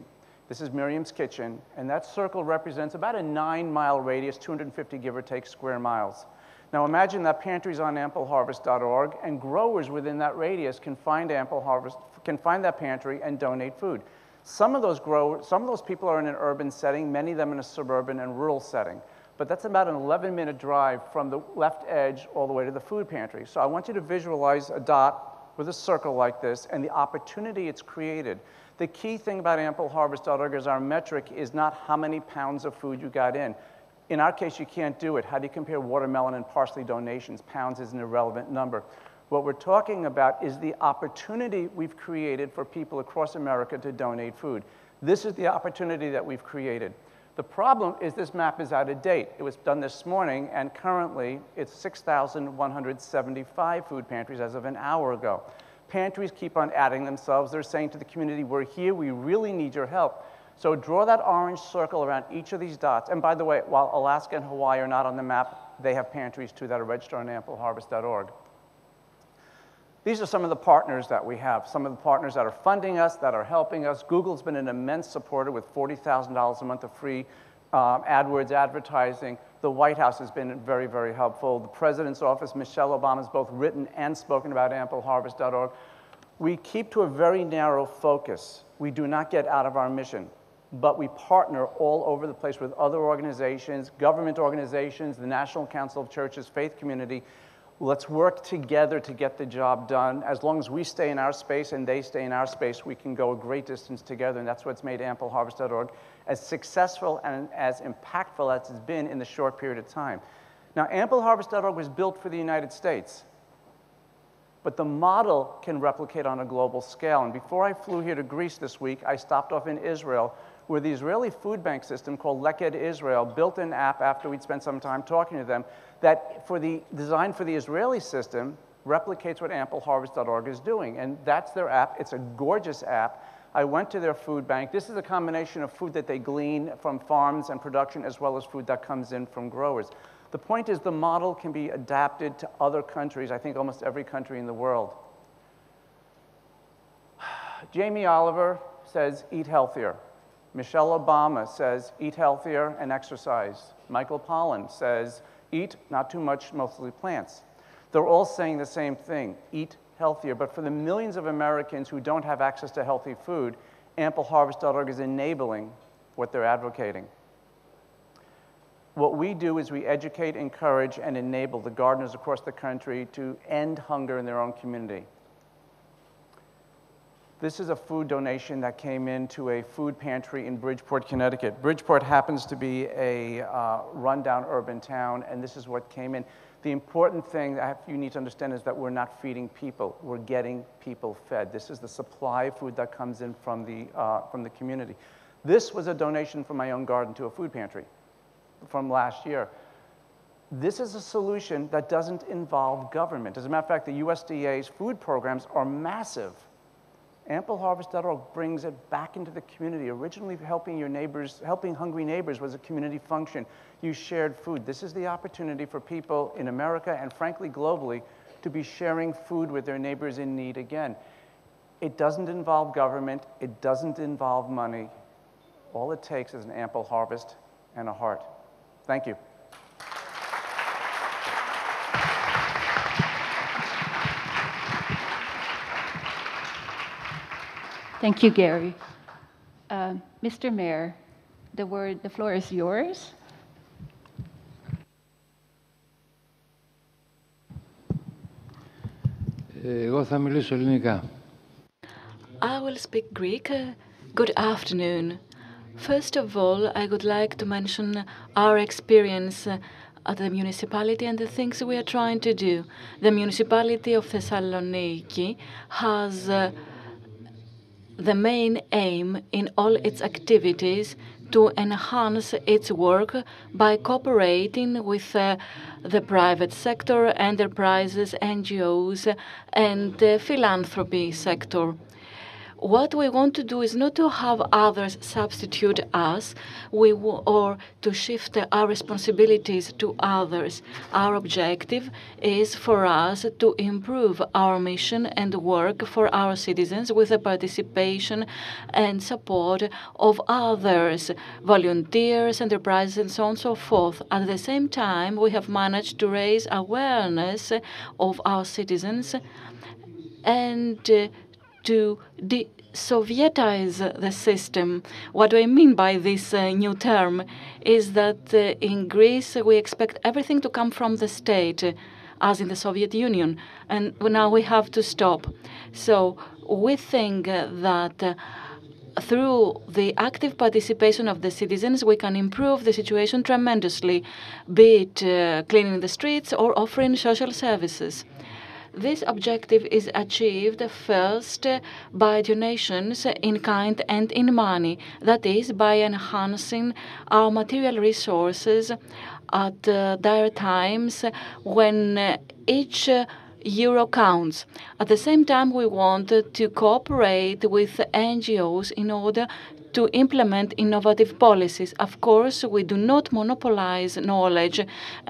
This is Miriam's Kitchen, and that circle represents about a nine-mile radius, two hundred fifty give or take square miles. Now imagine that pantries on Ample Harvest dot org, and growers within that radius can find Ample Harvest, can find that pantry and donate food. Some of those growers, some of those people are in an urban setting, many of them in a suburban and rural setting. But that's about an eleven minute drive from the left edge all the way to the food pantry. So I want you to visualize a dot with a circle like this and the opportunity it's created. The key thing about Ample Harvest dot org is our metric is not how many pounds of food you got in. In our case, you can't do it. How do you compare watermelon and parsley donations? Pounds is an irrelevant number. What we're talking about is the opportunity we've created for people across America to donate food. This is the opportunity that we've created. The problem is this map is out of date. It was done this morning, and currently it's six thousand one hundred seventy-five food pantries as of an hour ago. Pantries keep on adding themselves. They're saying to the community, we're here, we really need your help. So draw that orange circle around each of these dots. And by the way, while Alaska and Hawaii are not on the map, they have pantries too that are registered on Ample Harvest dot org. These are some of the partners that we have, some of the partners that are funding us, that are helping us. Google's been an immense supporter with forty thousand dollars a month of free um, AdWords advertising. The White House has been very, very helpful. The President's office, Michelle Obama, has both written and spoken about Ample Harvest dot org. We keep to a very narrow focus. We do not get out of our mission, but we partner all over the place with other organizations, government organizations, the National Council of Churches, faith community. Let's work together to get the job done. As long as we stay in our space and they stay in our space, we can go a great distance together, and that's what's made Ample Harvest dot org as successful and as impactful as it's been in the short period of time. Now, Ample Harvest dot org was built for the United States, but the model can replicate on a global scale. And before I flew here to Greece this week, I stopped off in Israel, where the Israeli food bank system called Leked Israel built an app after we'd spent some time talking to them that for the design for the Israeli system replicates what Ample Harvest dot org is doing. And that's their app. It's a gorgeous app. I went to their food bank. This is a combination of food that they glean from farms and production as well as food that comes in from growers. The point is the model can be adapted to other countries, I think almost every country in the world. Jamie Oliver says, eat healthier. Michelle Obama says, eat healthier and exercise. Michael Pollan says, eat not too much, mostly plants. They're all saying the same thing, eat healthier. But for the millions of Americans who don't have access to healthy food, Ample Harvest dot org is enabling what they're advocating. What we do is we educate, encourage, and enable the gardeners across the country to end hunger in their own community. This is a food donation that came into a food pantry in Bridgeport, Connecticut. Bridgeport happens to be a uh, rundown urban town, and this is what came in. The important thing that you need to understand is that we're not feeding people. We're getting people fed. This is the supply of food that comes in from the, uh, from the community. This was a donation from my own garden to a food pantry from last year. This is a solution that doesn't involve government. As a matter of fact, the U S D A's food programs are massive. Ample Harvest dot org brings it back into the community. Originally, helping your neighbors, helping hungry neighbors was a community function. You shared food. This is the opportunity for people in America and frankly globally to be sharing food with their neighbors in need again. It doesn't involve government. It doesn't involve money. All it takes is an ample harvest and a heart. Thank you. Thank you, Gary. Uh, Mister Mayor, the word, the floor is yours. I will speak Greek. Uh, good afternoon. First of all, I would like to mention our experience uh, at the municipality and the things we are trying to do. The municipality of Thessaloniki has uh, the main aim in all its activities to enhance its work by cooperating with uh, the private sector, enterprises, N G Os, and the philanthropy sector. What we want to do is not to have others substitute us we w or to shift our responsibilities to others. Our objective is for us to improve our mission and work for our citizens with the participation and support of others, volunteers, enterprises, and so on and so forth. At the same time, we have managed to raise awareness of our citizens and uh, to de-Sovietize the system. What do I mean by this uh, new term is that uh, in Greece we expect everything to come from the state. as in the Soviet Union. And now we have to stop. So we think that uh, through the active participation of the citizens, we can improve the situation tremendously, be it uh, cleaning the streets or offering social services. This objective is achieved first by donations in kind and in money, that is, by enhancing our material resources at uh, dire times when uh, each uh, euro counts. At the same time, we want to cooperate with N G Os in order to implement innovative policies. Of course, we do not monopolize knowledge,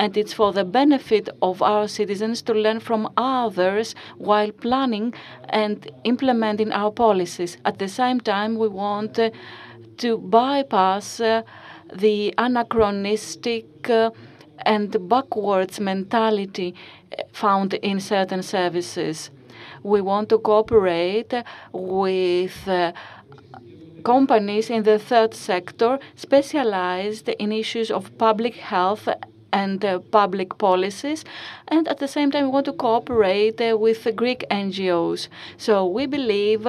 and it's for the benefit of our citizens to learn from others while planning and implementing our policies. At the same time, we want uh, to bypass uh, the anachronistic uh, and backwards mentality found in certain services. We want to cooperate with uh, companies in the third sector specialized in issues of public health and uh, public policies, and at the same time we want to cooperate uh, with the Greek N G Os. So we believe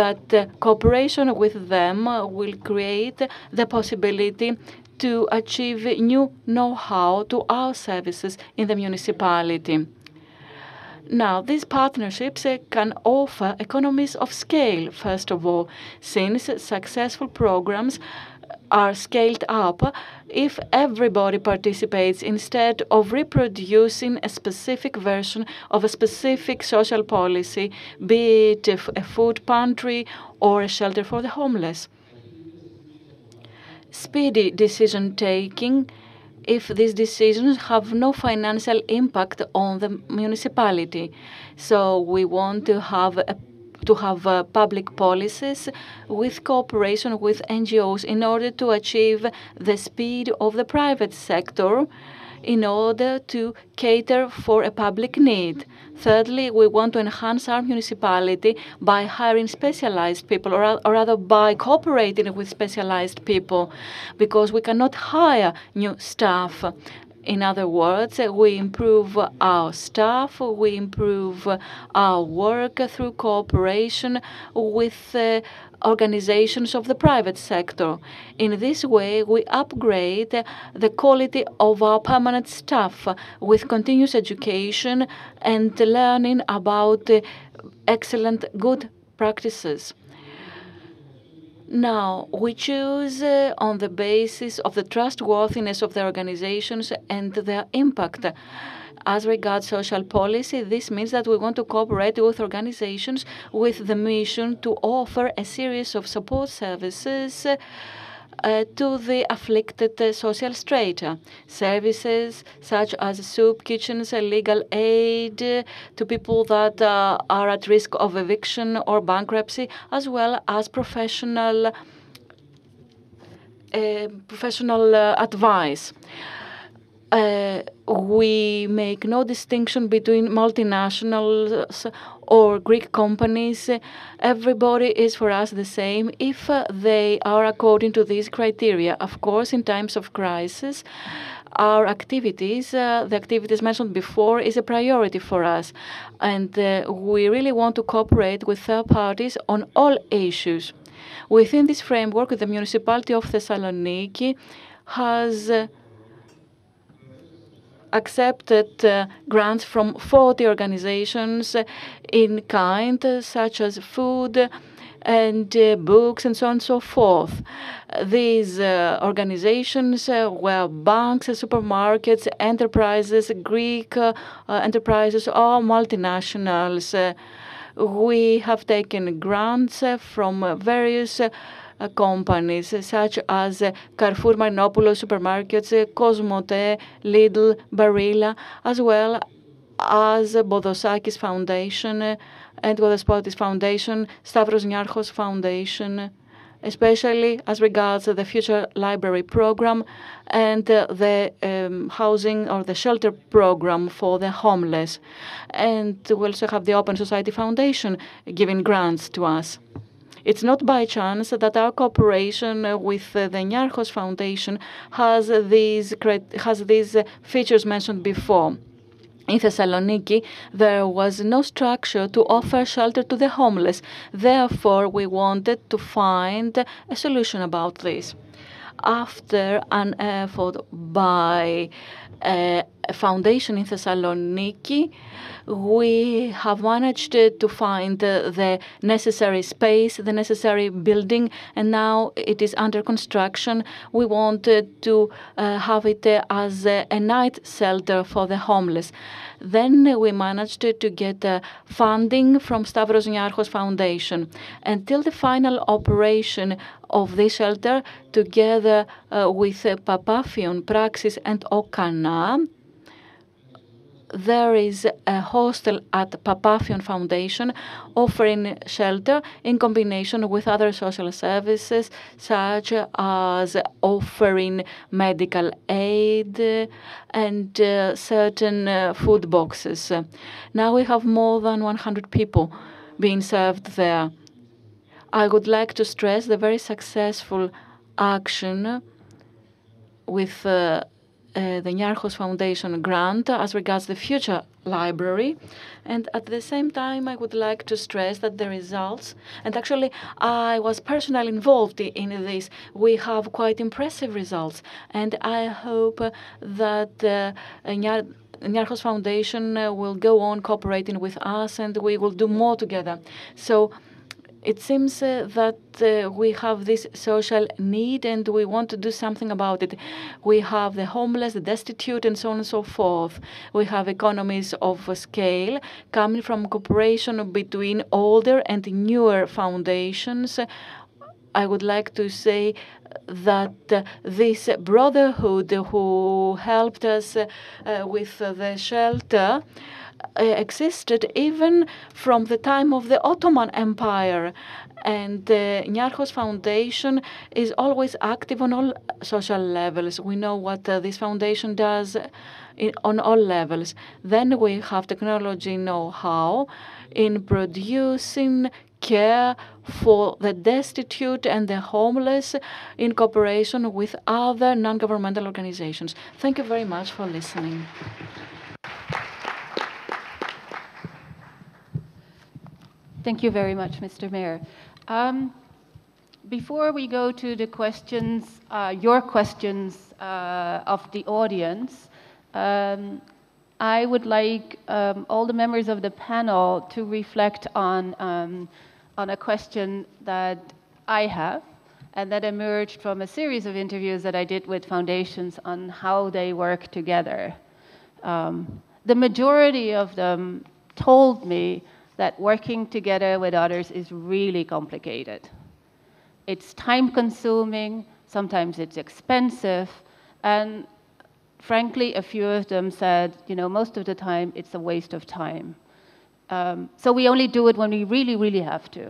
that uh, cooperation with them uh, will create the possibility to achieve new know-how to our services in the municipality. Now, these partnerships uh, can offer economies of scale, first of all, since successful programs are scaled up if everybody participates instead of reproducing a specific version of a specific social policy, be it a food pantry or a shelter for the homeless. Speedy decision-taking if these decisions have no financial impact on the municipality. So we want to have a, to have uh, public policies with cooperation with N G Os in order to achieve the speed of the private sector in order to cater for a public need. Thirdly, we want to enhance our municipality by hiring specialized people, or, or rather by cooperating with specialized people, because we cannot hire new staff. In other words, we improve our staff, we improve our work through cooperation with uh, organizations of the private sector. In this way, we upgrade the quality of our permanent staff with continuous education and learning about excellent good practices. Now, we choose uh, on the basis of the trustworthiness of the organizations and their impact. As regards social policy, this means that we want to cooperate with organizations with the mission to offer a series of support services uh, Uh, to the afflicted uh, social strata. Services such as soup kitchens, uh, legal aid uh, to people that uh, are at risk of eviction or bankruptcy, as well as professional, uh, professional uh, advice. Uh, we make no distinction between multinationals or Greek companies. Everybody is for us the same if uh, they are according to these criteria. Of course, in times of crisis, our activities, uh, the activities mentioned before, is a priority for us. And uh, we really want to cooperate with third parties on all issues. Within this framework, the municipality of Thessaloniki has uh, accepted uh, grants from forty organizations uh, in kind, uh, such as food and uh, books and so on and so forth. Uh, these uh, organizations uh, were banks, uh, supermarkets, enterprises, Greek uh, uh, enterprises, or multinationals. Uh, we have taken grants uh, from uh, various uh, Uh, companies uh, such as uh, Carrefour, Marinopoulos Supermarkets, uh, Cosmote, Lidl, Barilla, as well as uh, Bodosakis Foundation uh, and Vodespotis Foundation, Stavros Niarchos Foundation, uh, especially as regards uh, the Future Library Program and uh, the um, housing or the shelter program for the homeless. And we also have the Open Society Foundation giving grants to us. It's not by chance that our cooperation with the Niarchos Foundation has these, has these features mentioned before. In Thessaloniki, there was no structure to offer shelter to the homeless. Therefore, we wanted to find a solution about this. After an effort by a foundation in Thessaloniki, we have managed to find the necessary space, the necessary building, and now it is under construction. We wanted to have it as a night shelter for the homeless. Then we managed to get funding from Stavros Niarchos Foundation. Until the final operation of this shelter, together with Papafion, Praxis, and Okana, there is a hostel at Papafion Foundation offering shelter in combination with other social services, such as offering medical aid and uh, certain uh, food boxes. Now we have more than one hundred people being served there. I would like to stress the very successful action with uh, Uh, the Niarchos Foundation grant as regards the future library. And at the same time, I would like to stress that the results, and actually I was personally involved in this, we have quite impressive results. And I hope that uh, Niarchos Niarchos Foundation will go on cooperating with us and we will do more together. So it seems uh, that uh, we have this social need and we want to do something about it. We have the homeless, the destitute, and so on and so forth. We have economies of scale coming from cooperation between older and newer foundations. I would like to say that uh, this brotherhood who helped us uh, uh, with uh, the shelter existed even from the time of the Ottoman Empire. And the Niarchos Foundation is always active on all social levels. We know what uh, this foundation does in, on all levels. Then we have technology know-how in producing care for the destitute and the homeless in cooperation with other non-governmental organizations. Thank you very much for listening. Thank you very much, Mister Mayor. Um, before we go to the questions, uh, your questions uh, of the audience, um, I would like um, all the members of the panel to reflect on, um, on a question that I have and that emerged from a series of interviews that I did with foundations on how they work together. Um, the majority of them told me that working together with others is really complicated. It's time-consuming, sometimes it's expensive, and frankly, a few of them said, you know, most of the time, it's a waste of time. Um, so we only do it when we really, really have to.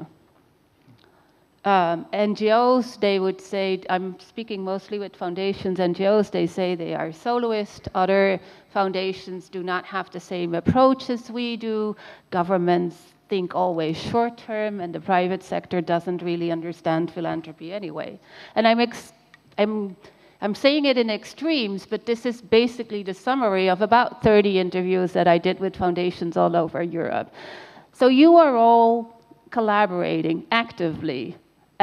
Um, N G Os, they would say, I'm speaking mostly with foundations, N G Os, they say they are soloist, other foundations do not have the same approach as we do. Governments think always short term, and the private sector doesn't really understand philanthropy anyway. And I'm, ex I'm, I'm saying it in extremes, but this is basically the summary of about thirty interviews that I did with foundations all over Europe. So you are all collaborating actively,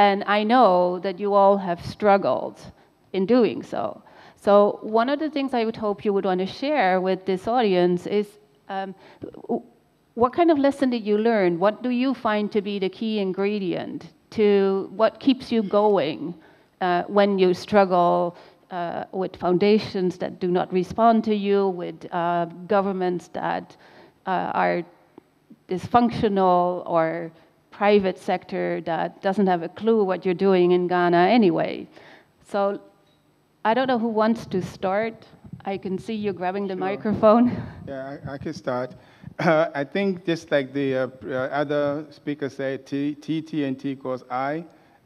and I know that you all have struggled in doing so. So one of the things I would hope you would want to share with this audience is um, what kind of lesson did you learn? What do you find to be the key ingredient to what keeps you going uh, when you struggle uh, with foundations that do not respond to you, with uh, governments that uh, are dysfunctional, or private sector that doesn't have a clue what you're doing in Ghana anyway? So I don't know who wants to start. I can see you grabbing the sure. microphone. Yeah, I, I can start. Uh, I think just like the uh, uh, other speaker said, T, T, T and T equals I,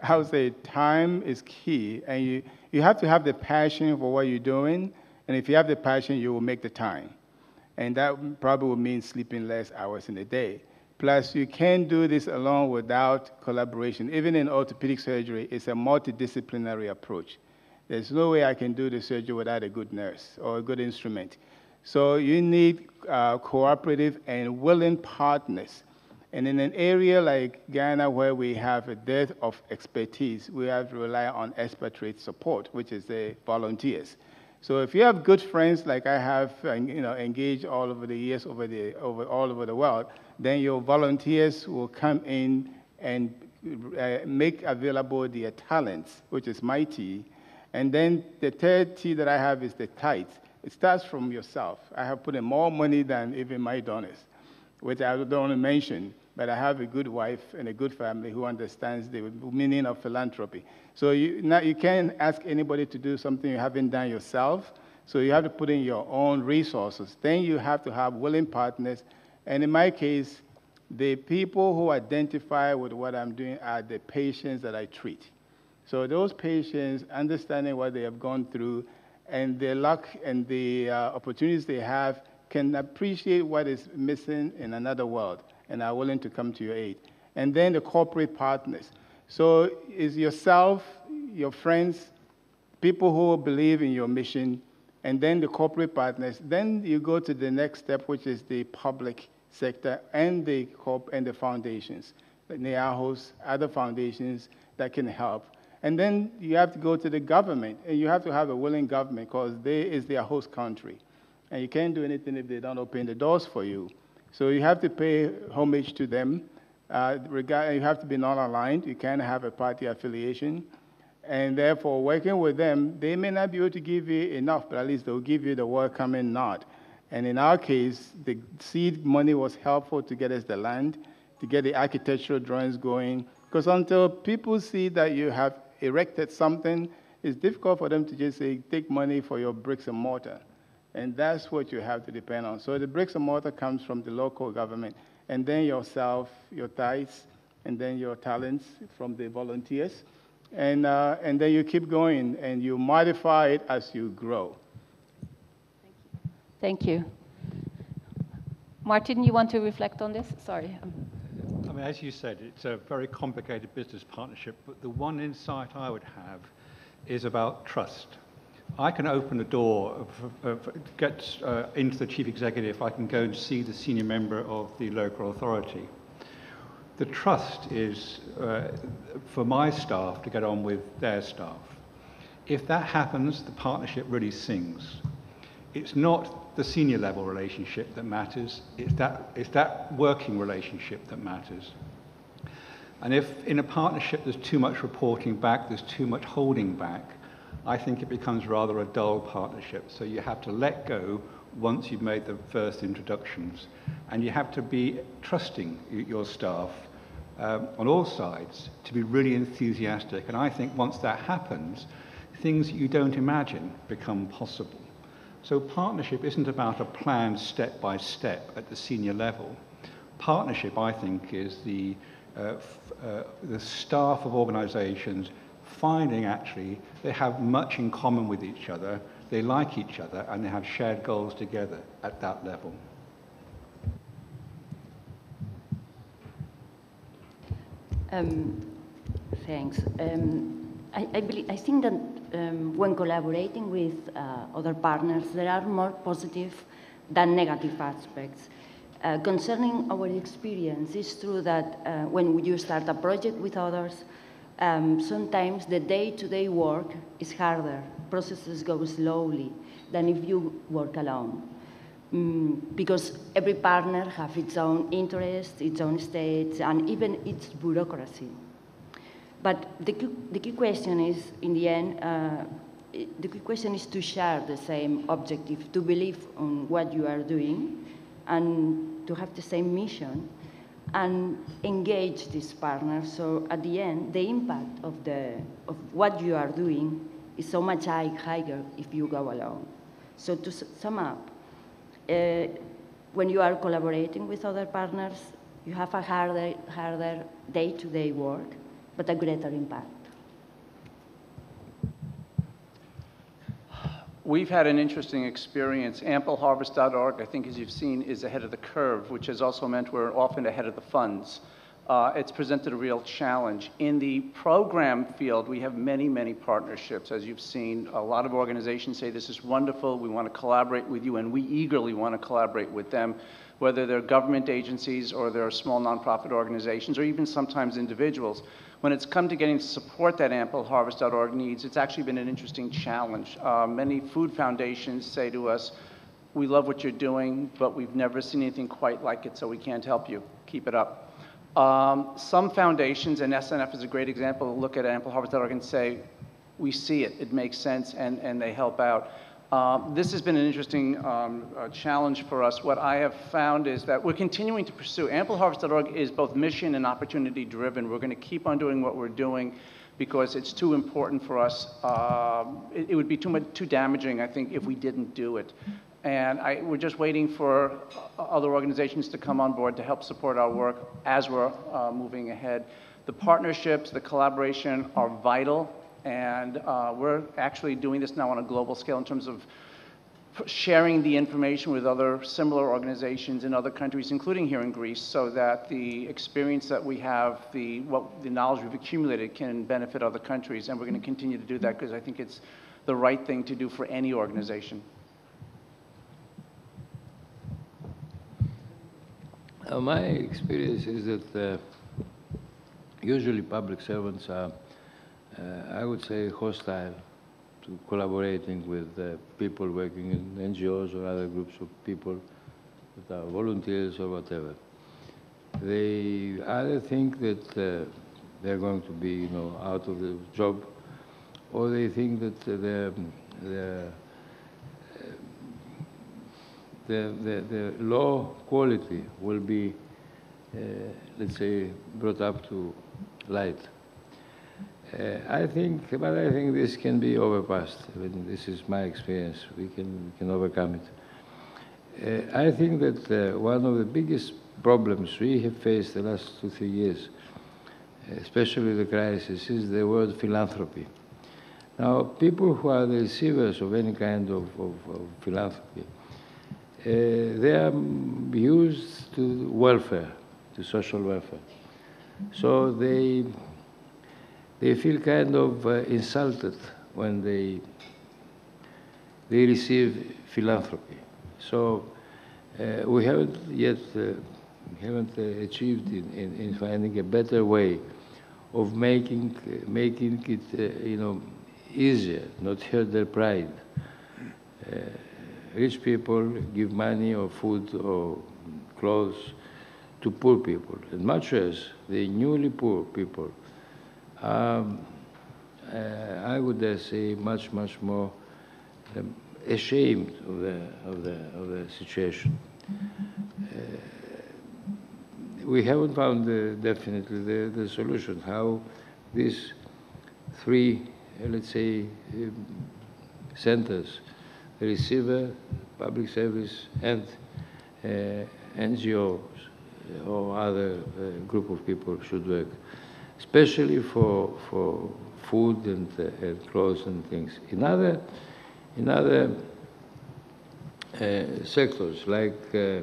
I would say time is key. And you, you have to have the passion for what you're doing. And if you have the passion, you will make the time. And that probably will mean sleeping less hours in the day. Plus, you can't do this alone without collaboration. Even in orthopedic surgery, it's a multidisciplinary approach. There's no way I can do the surgery without a good nurse or a good instrument. So you need uh, cooperative and willing partners. And in an area like Ghana, where we have a dearth of expertise, we have to rely on expatriate support, which is the volunteers. So if you have good friends like I have, you know, engaged all over the years, over the over all over the world, then your volunteers will come in and uh, make available their talents, which is mighty. And then the third T that I have is the tithe. It starts from yourself. I have put in more money than even my donors, which I don't want to mention. But I have a good wife and a good family who understands the meaning of philanthropy. So you, now you can't ask anybody to do something you haven't done yourself. So you have to put in your own resources. Then you have to have willing partners. And in my case, the people who identify with what I'm doing are the patients that I treat. So those patients, understanding what they have gone through and the luck and the uh, opportunities they have, can appreciate what is missing in another world and are willing to come to your aid. And then the corporate partners. So it's yourself, your friends, people who believe in your mission, and then the corporate partners. Then you go to the next step, which is the public sector and the corp and the foundations, the Niarchos, other foundations that can help. And then you have to go to the government, and you have to have a willing government because they is their host country. And you can't do anything if they don't open the doors for you. So you have to pay homage to them. Uh, regard, you have to be non-aligned. You can't have a party affiliation. And therefore, working with them, they may not be able to give you enough, but at least they'll give you the welcoming nod. And in our case, the seed money was helpful to get us the land, to get the architectural drawings going. Because until people see that you have erected something, it's difficult for them to just say, take money for your bricks and mortar. And that's what you have to depend on. So the bricks and mortar comes from the local government, and then yourself, your tithes, and then your talents from the volunteers. And, uh, and then you keep going, and you modify it as you grow. Thank you. Thank you. Martyn, you want to reflect on this? Sorry. I mean, as you said, it's a very complicated business partnership, but the one insight I would have is about trust. I can open the door, uh, get uh, into the chief executive, I can go and see the senior member of the local authority. The trust is uh, for my staff to get on with their staff. If that happens, the partnership really sings. It's not the senior level relationship that matters, it's that, it's that working relationship that matters. And if in a partnership there's too much reporting back, there's too much holding back, I think it becomes rather a dull partnership. So you have to let go once you've made the first introductions. And you have to be trusting your staff um, on all sides to be really enthusiastic. And I think once that happens, things that you don't imagine become possible. So partnership isn't about a plan step by step at the senior level. Partnership, I think, is the, uh, uh, the staff of organizations finding actually they have much in common with each other, they like each other, and they have shared goals together at that level. Um, thanks. Um, I, I, believe, I think that um, when collaborating with uh, other partners, there are more positive than negative aspects. Uh, concerning our experience, it's true that uh, when you start a project with others, Um, sometimes the day-to-day work is harder, processes go slowly than if you work alone. Mm, because every partner has its own interests, its own states, and even its bureaucracy. But the key, the key question is, in the end, uh, the key question is to share the same objective, to believe on what you are doing, and to have the same mission, and engage this partner. So at the end, the impact of, the, of what you are doing is so much higher if you go alone. So to sum up, uh, when you are collaborating with other partners, you have a harder, harder day-to-day work, but a greater impact. We've had an interesting experience. Ample Harvest dot org, I think, as you've seen, is ahead of the curve, which has also meant we're often ahead of the funds. uh, it's presented a real challenge. In the program field, we have many, many partnerships. As you've seen, a lot of organizations say, this is wonderful, we want to collaborate with you, and we eagerly want to collaborate with them, whether they're government agencies or they're small nonprofit organizations or even sometimes individuals. When it's come to getting to support that Ample Harvest dot org needs, it's actually been an interesting challenge. Uh, many food foundations say to us, we love what you're doing, but we've never seen anything quite like it, so we can't help you. Keep it up. Um, some foundations, and S N F is a great example, look at Ample Harvest dot org and say, we see it, it makes sense, and, and they help out. Um, this has been an interesting um, uh, challenge for us. What I have found is that we're continuing to pursue. Ample Harvest dot org is both mission and opportunity driven. We're going to keep on doing what we're doing because it's too important for us. Uh, it, it would be too much, too damaging, I think, if we didn't do it. And I, we're just waiting for other organizations to come on board to help support our work as we're uh, moving ahead. The partnerships, the collaboration are vital, and uh, we're actually doing this now on a global scale in terms of sharing the information with other similar organizations in other countries, including here in Greece, so that the experience that we have, the, what, the knowledge we've accumulated can benefit other countries, and we're going to continue to do that because I think it's the right thing to do for any organization. Uh, my experience is that uh, usually public servants are, uh, I would say, hostile to collaborating with uh, people working in N G Os or other groups of people that are volunteers or whatever. They either think that uh, they're going to be, you know, out of the job, or they think that they're, they're The, the, the law quality will be, uh, let's say, brought up to light. Uh, I think, but I think this can be overpassed. I mean, this is my experience. We can, we can overcome it. Uh, I think that uh, one of the biggest problems we have faced the last two, three years, especially the crisis, is the word philanthropy. Now, people who are the receivers of any kind of, of, of philanthropy, Uh, they are used to welfare, to social welfare. So they, they feel kind of uh, insulted when they, they receive philanthropy. So uh, we haven't yet uh, haven't uh, achieved in, in, in finding a better way of making, uh, making it uh, you know, easier, not hurt their pride. Uh, Rich people give money or food or clothes to poor people. And much as the newly poor people, um, uh, I would dare say much, much more um, ashamed of the, of the, of the situation. Uh, we haven't found the, definitely the, the solution, how these three, uh, let's say, um, centers, receiver, public service, and uh, N G Os or other uh, group of people should work, especially for for food and, uh, and clothes and things. In other in other uh, sectors like uh, uh,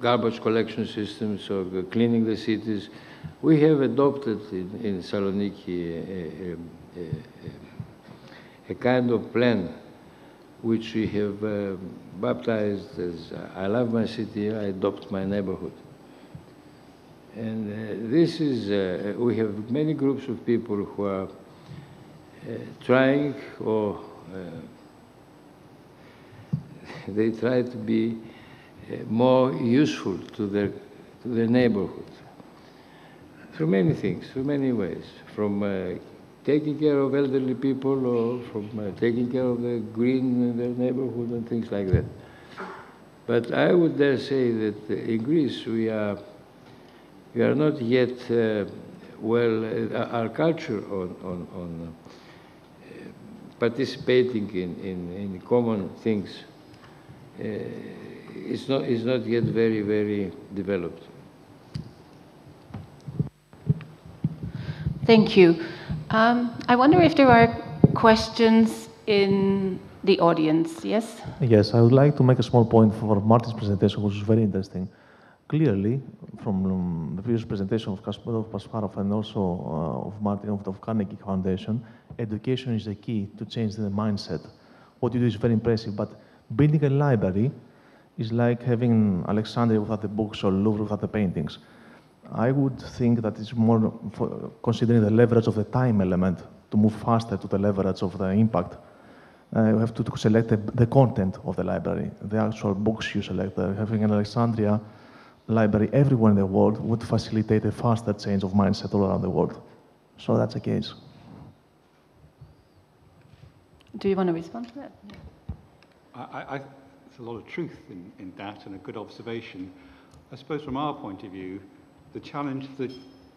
garbage collection systems or cleaning the cities, we have adopted in, in Thessaloniki. Uh, uh, uh, a kind of plan which we have uh, baptized as I love my city, I adopt my neighborhood. And uh, this is, uh, we have many groups of people who are uh, trying or uh, they try to be uh, more useful to their, to their neighborhood through many things, through many ways, from uh, taking care of elderly people or from uh, taking care of the green in their neighborhood and things like that. But I would dare say that uh, in Greece we are, we are not yet, uh, well, uh, our culture on, on, on uh, participating in, in, in common things uh, is not, is not yet very, very developed. Thank you. Um, I wonder if there are questions in the audience, yes? Yes, I would like to make a small point for Martyn's presentation, which is very interesting. clearly from the previous presentation of Kasparov and also uh, of Martyn of the Carnegie Foundation, education is the key to change the mindset. What you do is very impressive, but building a library is like having Alexandria without the books or Louvre without the paintings. I would think that it's more for considering the leverage of the time element to move faster to the leverage of the impact. Uh, you have to, to select the, the content of the library, the actual books you select. Uh, having an Alexandria library everywhere in the world would facilitate a faster change of mindset all around the world. So that's the case. Do you want to respond to that? I, I, there's a lot of truth in, in that and a good observation. I suppose from our point of view, the challenge of the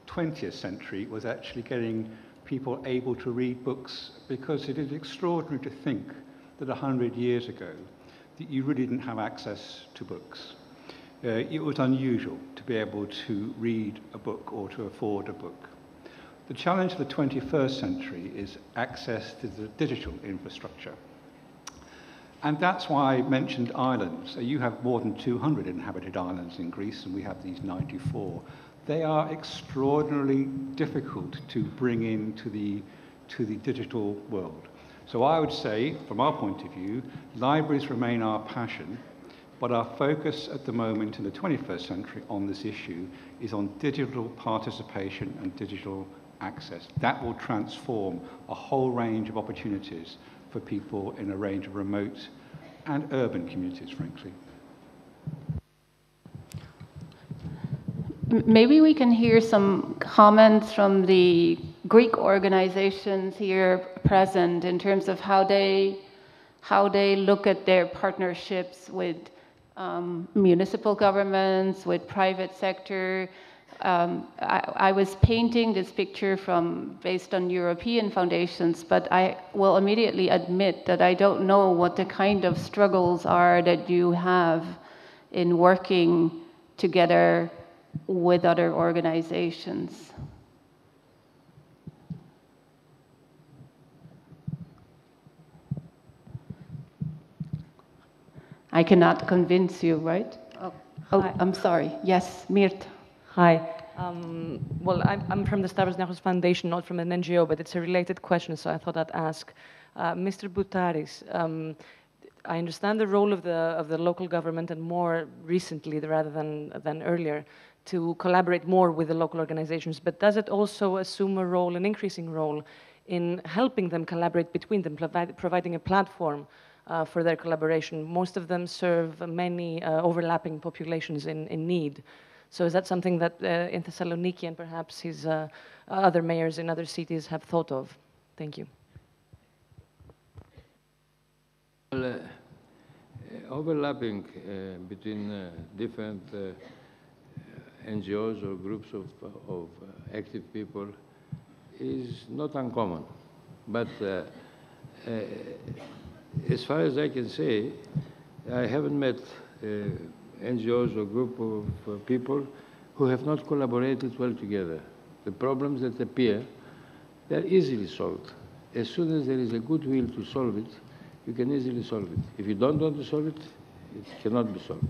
twentieth century was actually getting people able to read books, because it is extraordinary to think that one hundred years ago that you really didn't have access to books. Uh, it was unusual to be able to read a book or to afford a book. The challenge of the twenty-first century is access to the digital infrastructure. And that's why I mentioned islands. So you have more than two hundred inhabited islands in Greece, and we have these ninety-four. They are extraordinarily difficult to bring into the, to the digital world. So I would say, from our point of view, libraries remain our passion, but our focus at the moment in the twenty-first century on this issue is on digital participation and digital access. That will transform a whole range of opportunities for people in a range of remote and urban communities, frankly. Maybe we can hear some comments from the Greek organizations here present in terms of how they, how they look at their partnerships with um, municipal governments, with private sector. Um, I, I was painting this picture from based on European foundations, but I will immediately admit that I don't know what the kind of struggles are that you have in working together with other organizations. I cannot convince you, right? Oh, oh I'm sorry. Yes, Mirt. Hi. Um, well, I'm, I'm from the Stavros Niarchos Foundation, not from an N G O, but it's a related question, so I thought I'd ask. Uh, Mister Boutaris, um, I understand the role of the, of the local government, and more recently rather than, than earlier, to collaborate more with the local organizations, but does it also assume a role, an increasing role, in helping them collaborate between them, provide, providing a platform uh, for their collaboration? Most of them serve many uh, overlapping populations in, in need. So is that something that uh, in Thessaloniki and perhaps his uh, other mayors in other cities have thought of? Thank you. Well, uh, overlapping uh, between uh, different uh, N G Os or groups of, of active people is not uncommon. But uh, uh, as far as I can say, I haven't met uh, N G Os or group of uh, people who have not collaborated well together. The problems that appear, they're easily solved. As soon as there is a good will to solve it, you can easily solve it. If you don't want to solve it, it cannot be solved.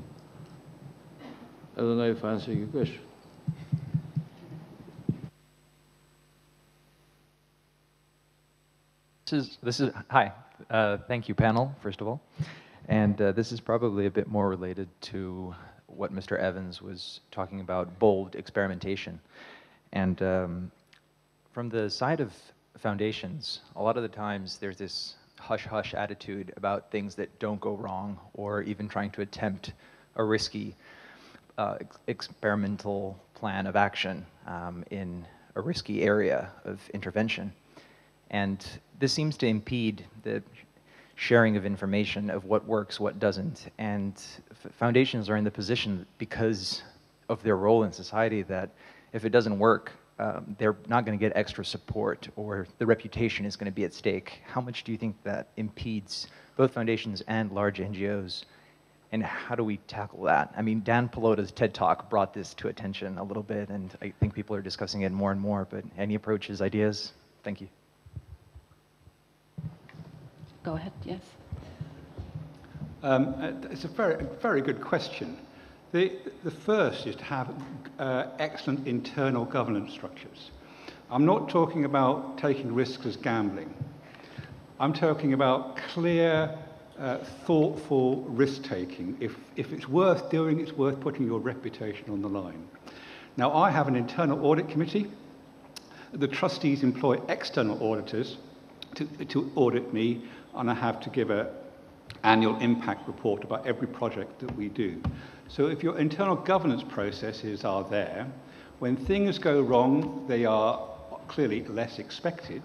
I don't know if I'm answering your question. This is, this is hi. Uh, thank you, panel, first of all. And uh, this is probably a bit more related to what Mister Evans was talking about, bold experimentation. And um, from the side of foundations, a lot of the times there's this hush-hush attitude about things that don't go wrong, or even trying to attempt a risky uh, ex experimental plan of action um, in a risky area of intervention. And this seems to impede the sharing of information of what works, what doesn't. And f foundations are in the position, because of their role in society, that if it doesn't work, Um, they're not going to get extra support, or the reputation is going to be at stake. How much do you think that impedes both foundations and large N G Os? And how do we tackle that? I mean, Dan Pilota's TED Talk brought this to attention a little bit, and I think people are discussing it more and more, but any approaches, ideas? Thank you. Go ahead, yes. Um, it's a very, very good question. The, the first is to have uh, excellent internal governance structures. I'm not talking about taking risks as gambling. I'm talking about clear, uh, thoughtful risk-taking. If, if it's worth doing, it's worth putting your reputation on the line. Now, I have an internal audit committee. The trustees employ external auditors to, to audit me, and I have to give an annual impact report about every project that we do. So if your internal governance processes are there, when things go wrong, they are clearly less expected,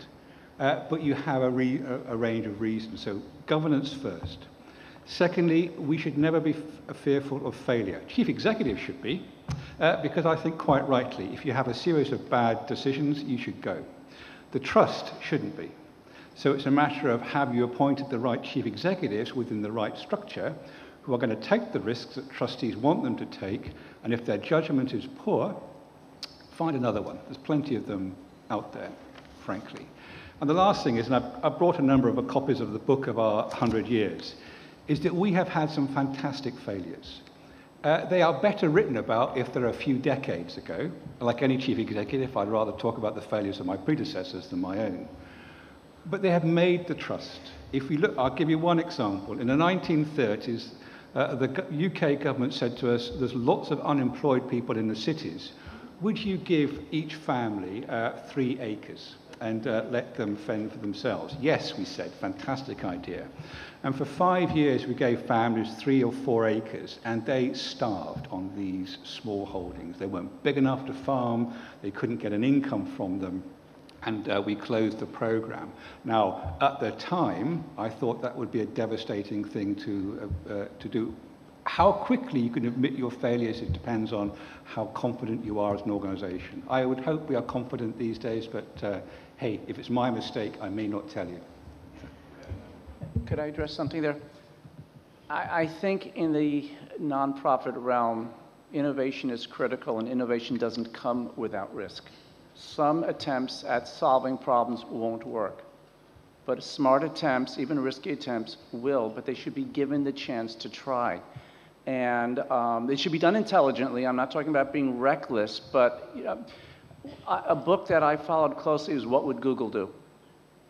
uh, but you have a, re a range of reasons. So governance first. Secondly, we should never be f fearful of failure. Chief executives should be, uh, because I think quite rightly, if you have a series of bad decisions, you should go. The trust shouldn't be. So it's a matter of, have you appointed the right chief executives within the right structure who are going to take the risks that trustees want them to take, and if their judgment is poor, find another one. There's plenty of them out there, frankly. And the last thing is, and I've, I've brought a number of copies of the book of our one hundred years, is that we have had some fantastic failures. Uh, they are better written about if they're a few decades ago. Like any chief executive, I'd rather talk about the failures of my predecessors than my own. But they have made the trust. If we look, I'll give you one example. In the nineteen thirties, uh, the U K government said to us, there's lots of unemployed people in the cities. Would you give each family uh, three acres and uh, let them fend for themselves? Yes, we said, fantastic idea. And for five years, we gave families three or four acres, and they starved on these small holdings. They weren't big enough to farm, they couldn't get an income from them, and uh, we closed the program. Now, at the time, I thought that would be a devastating thing to, uh, uh, to do. How quickly you can admit your failures, it depends on how confident you are as an organization. I would hope we are confident these days, but uh, hey, if it's my mistake, I may not tell you. Could I address something there? I, I think in the nonprofit realm, innovation is critical, and innovation doesn't come without risk. Some attempts at solving problems won't work. But smart attempts, even risky attempts, will, but they should be given the chance to try. And um, they should be done intelligently. I'm not talking about being reckless, but you know, a book that I followed closely is What Would Google Do?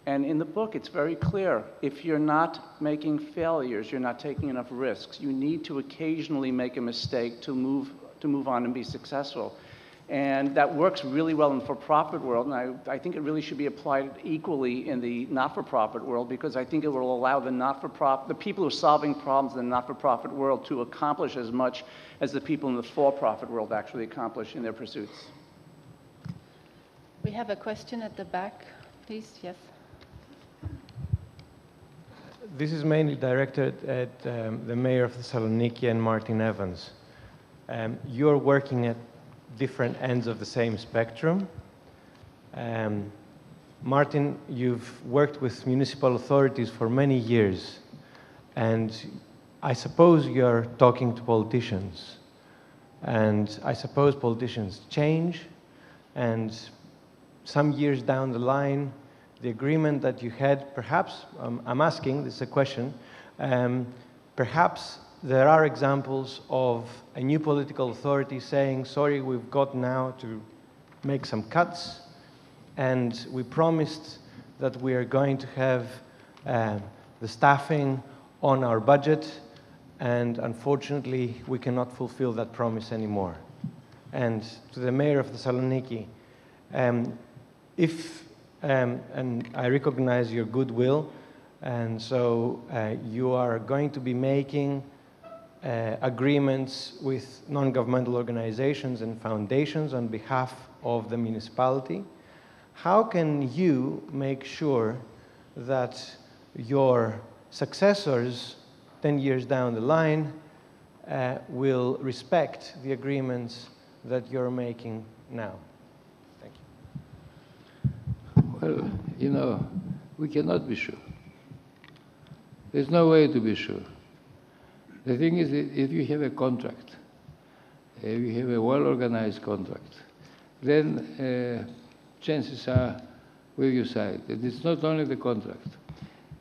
And in the book, it's very clear. If you're not making failures, you're not taking enough risks. You need to occasionally make a mistake to move, to move on and be successful. And that works really well in the for-profit world, and I, I think it really should be applied equally in the not-for-profit world, because I think it will allow the not-for-profit, the people who are solving problems in the not-for-profit world, to accomplish as much as the people in the for-profit world actually accomplish in their pursuits. We have a question at the back, please. Yes. This is mainly directed at um, the mayor of Thessaloniki and Martyn Evans. Um, you're working at different ends of the same spectrum. Um, Martyn, you've worked with municipal authorities for many years, and I suppose you're talking to politicians, and I suppose politicians change, and some years down the line, the agreement that you had, perhaps, um, I'm asking, this is a question, um, perhaps there are examples of a new political authority saying, sorry, we've got now to make some cuts, and we promised that we are going to have uh, the staffing on our budget, and unfortunately, we cannot fulfill that promise anymore. And to the mayor of Thessaloniki, um, if, um, and I recognize your goodwill, and so uh, you are going to be making Uh, agreements with non-governmental organizations and foundations on behalf of the municipality. How can you make sure that your successors ten years down the line uh, will respect the agreements that you're making now? Thank you. Well, you know, we cannot be sure. There's no way to be sure. The thing is that if you have a contract, if you have a well-organized contract, then uh, chances are with your side. And it's not only the contract.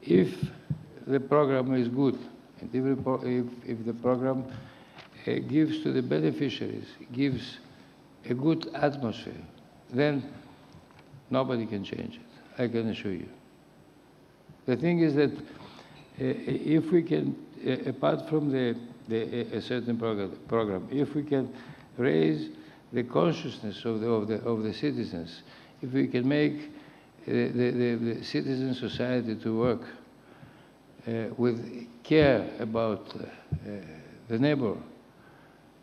If the program is good, and if, if, if the program uh, gives to the beneficiaries, gives a good atmosphere, then nobody can change it, I can assure you. The thing is that uh, if we can, uh, apart from the, the, a certain program, if we can raise the consciousness of the, of the, of the citizens, if we can make uh, the, the, the citizen society to work uh, with care about uh, the neighbor,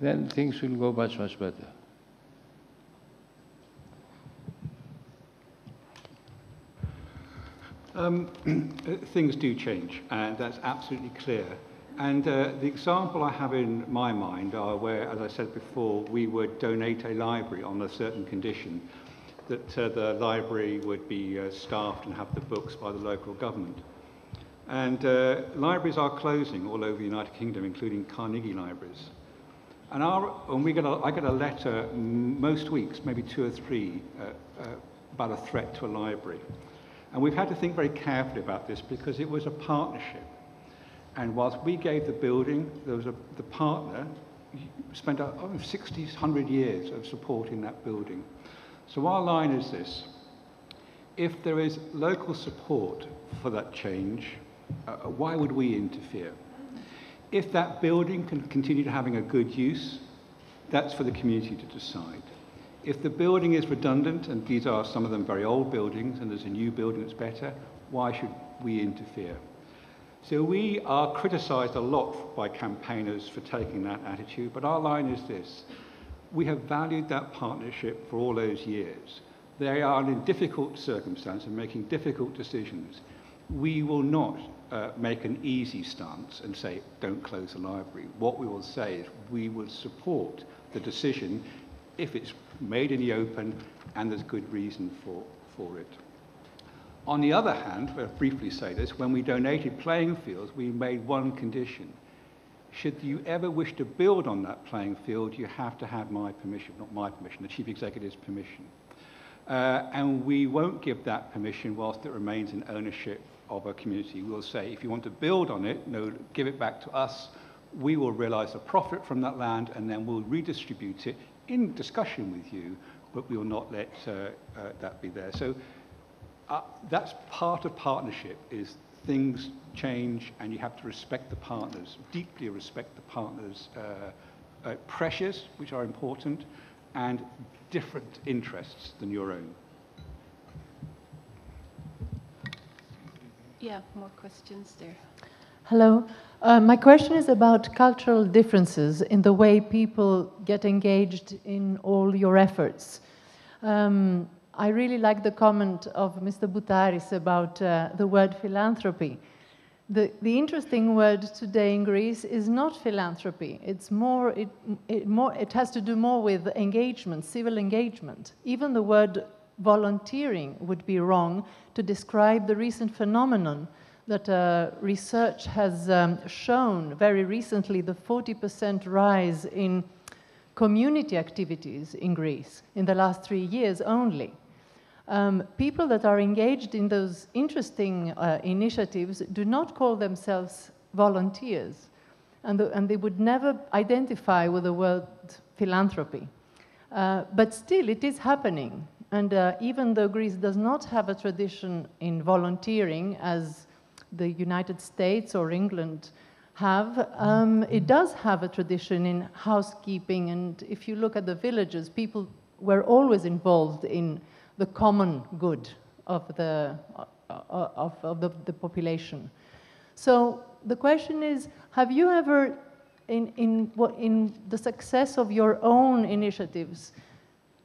then things will go much, much better. Um, things do change, and that's absolutely clear. And uh, the example I have in my mind are where, as I said before, we would donate a library on a certain condition, that uh, the library would be uh, staffed and have the books by the local government. And uh, libraries are closing all over the United Kingdom, including Carnegie libraries. And, our, and we get a, I get a letter most weeks, maybe two or three, uh, uh, about a threat to a library. And we've had to think very carefully about this because it was a partnership. And whilst we gave the building, there was a, the partner spent oh, sixty, a hundred years of supporting that building. So our line is this: if there is local support for that change, uh, why would we interfere? If that building can continue to having a good use, that's for the community to decide. If the building is redundant, and these are some of them very old buildings, and there's a new building that's better, why should we interfere? So we are criticised a lot by campaigners for taking that attitude, but our line is this: we have valued that partnership for all those years. They are in difficult circumstances and making difficult decisions. We will not uh, make an easy stance and say, don't close the library. What we will say is we will support the decision if it's made in the open and there's good reason for, for it. On the other hand, I'll briefly say this, when we donated playing fields, we made one condition. Should you ever wish to build on that playing field, you have to have my permission, not my permission, the chief executive's permission. Uh, and we won't give that permission whilst it remains in ownership of a community. We'll say, if you want to build on it, no, give it back to us. We will realize the profit from that land, and then we'll redistribute it in discussion with you, but we will not let uh, uh, that be there. So uh, that's part of partnership, is things change and you have to respect the partners, deeply respect the partners' uh, uh, pressures, which are important, and different interests than your own. Yeah, more questions there. Hello. Uh, my question is about cultural differences in the way people get engaged in all your efforts. Um, I really like the comment of Mister Boutaris about uh, the word philanthropy. The, the interesting word today in Greece is not philanthropy. It's more it, it more it has to do more with engagement, civil engagement. Even the word volunteering would be wrong to describe the recent phenomenon that uh, research has um, shown very recently, the forty percent rise in community activities in Greece in the last three years only. Um, people that are engaged in those interesting uh, initiatives do not call themselves volunteers, and, the, and they would never identify with the word philanthropy. Uh, but still, it is happening. And uh, even though Greece does not have a tradition in volunteering as the United States or England have, um, it does have a tradition in housekeeping, and if you look at the villages, people were always involved in the common good of the, of, of the, the population. So the question is, have you ever, in, in, in the success of your own initiatives,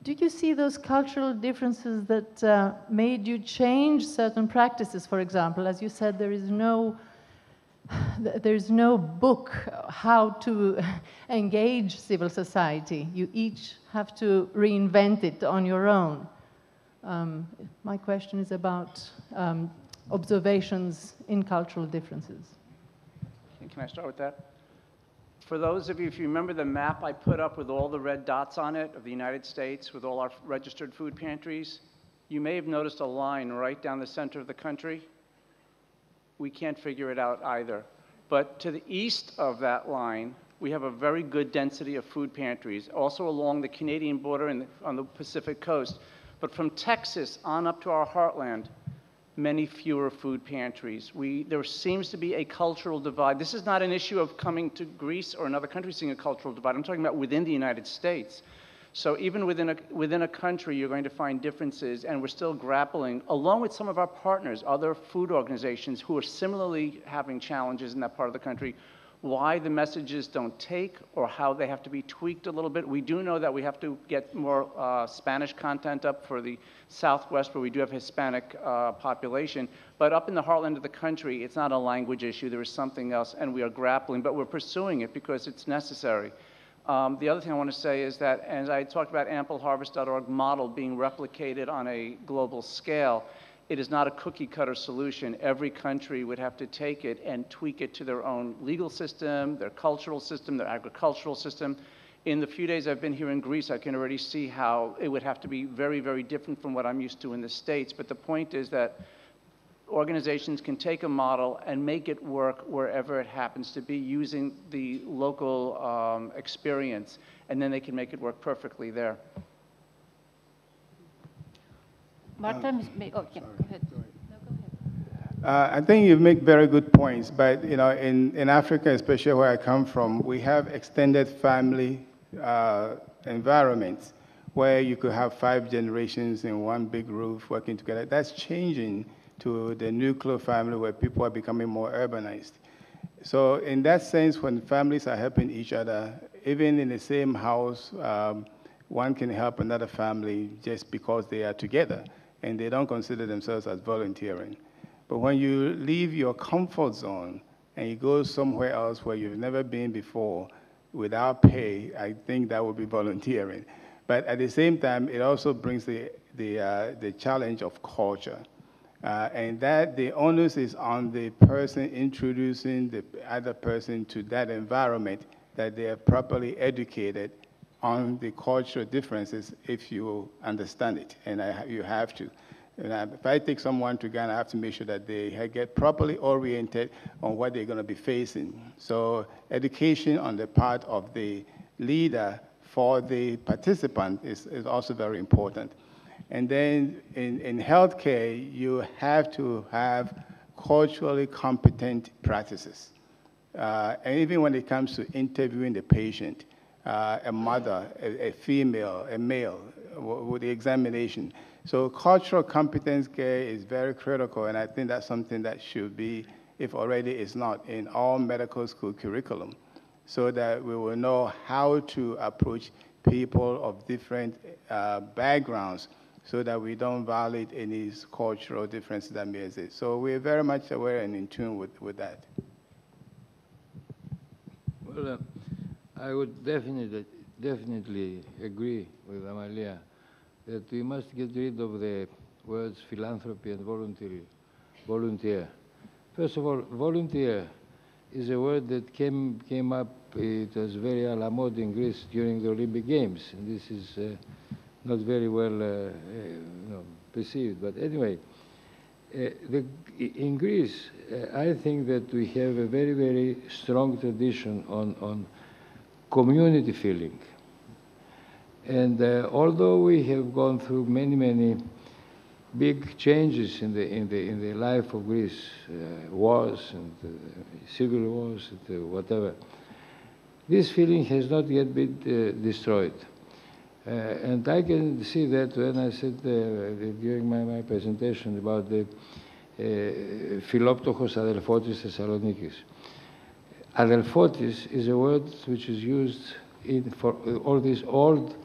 do you see those cultural differences that uh, made you change certain practices? For example, as you said, there is no, there is no book how to engage civil society. You each have to reinvent it on your own. Um, my question is about um, observations in cultural differences. Can I start with that? For those of you, if you remember the map I put up with all the red dots on it of the United States with all our registered food pantries, you may have noticed a line right down the center of the country. We can't figure it out either. But to the east of that line We have a very good density of food pantries, also along the Canadian border and on the Pacific coast. But from Texas on up to our heartland, many fewer food pantries. We, there seems to be a cultural divide. This is not an issue of coming to Greece or another country seeing a cultural divide. I'm talking about within the United States. So even within a, within a country, you're going to find differences, and we're still grappling, along with some of our partners, other food organizations who are similarly having challenges in that part of the country, why the messages don't take or how they have to be tweaked a little bit. We do know that we have to get more uh, Spanish content up for the Southwest, where we do have Hispanic uh, population. But up in the heartland of the country, it's not a language issue. There is something else, and we are grappling, but we're pursuing it because it's necessary. Um, the other thing I want to say is that, and I talked about Ample Harvest dot org model being replicated on a global scale. It is not a cookie-cutter solution. Every country would have to take it and tweak it to their own legal system, their cultural system, their agricultural system. In the few days I've been here in Greece, I can already see how it would have to be very, very different from what I'm used to in the States. But the point is that organizations can take a model and make it work wherever it happens to be, using the local um, experience, and then they can make it work perfectly there. Marta, um, oh, yeah, go ahead. No, go ahead. Uh, I think you make very good points, but you know, in, in Africa, especially where I come from, we have extended family uh, environments where you could have five generations in one big roof working together. That's changing to the nuclear family, where people are becoming more urbanized. So in that sense, when families are helping each other, even in the same house, um, one can help another family just because they are together, and they don't consider themselves as volunteering. But when you leave your comfort zone and you go somewhere else where you've never been before without pay, I think that would be volunteering. But at the same time, it also brings the, the, uh, the challenge of culture. Uh, and that the onus is on the person introducing the other person to that environment, that they are properly educated on the cultural differences if you understand it, and I, you have to. And I, if I take someone to Ghana, I have to make sure that they get properly oriented on what they're going to be facing. So education on the part of the leader for the participant is, is also very important. And then in, in healthcare, you have to have culturally competent practices. Uh, and even when it comes to interviewing the patient, uh, a mother, a, a female, a male, with the examination. So cultural competence care is very critical, and I think that's something that should be, if already it's not, in all medical school curriculum, so that we will know how to approach people of different uh, backgrounds, so that we don't violate any cultural differences that may exist. So we're very much aware and in tune with, with that. Well, uh, I would definitely, definitely agree with Amalia that we must get rid of the words philanthropy and voluntary, volunteer. First of all, volunteer is a word that came, came up, it was very à la mode in Greece during the Olympic Games. And this is uh, not very well uh, uh, you know, perceived, but anyway, uh, the, in Greece, uh, I think that we have a very, very strong tradition on, on community feeling. And uh, although we have gone through many, many big changes in the, in the, in the life of Greece, uh, wars, and uh, civil wars, and uh, whatever, this feeling has not yet been uh, destroyed. Uh, and I can see that when I said uh, during my, my presentation about the Philoptochos Adelphotis Thessalonikis. Adelphotis is a word which is used in, for all these old,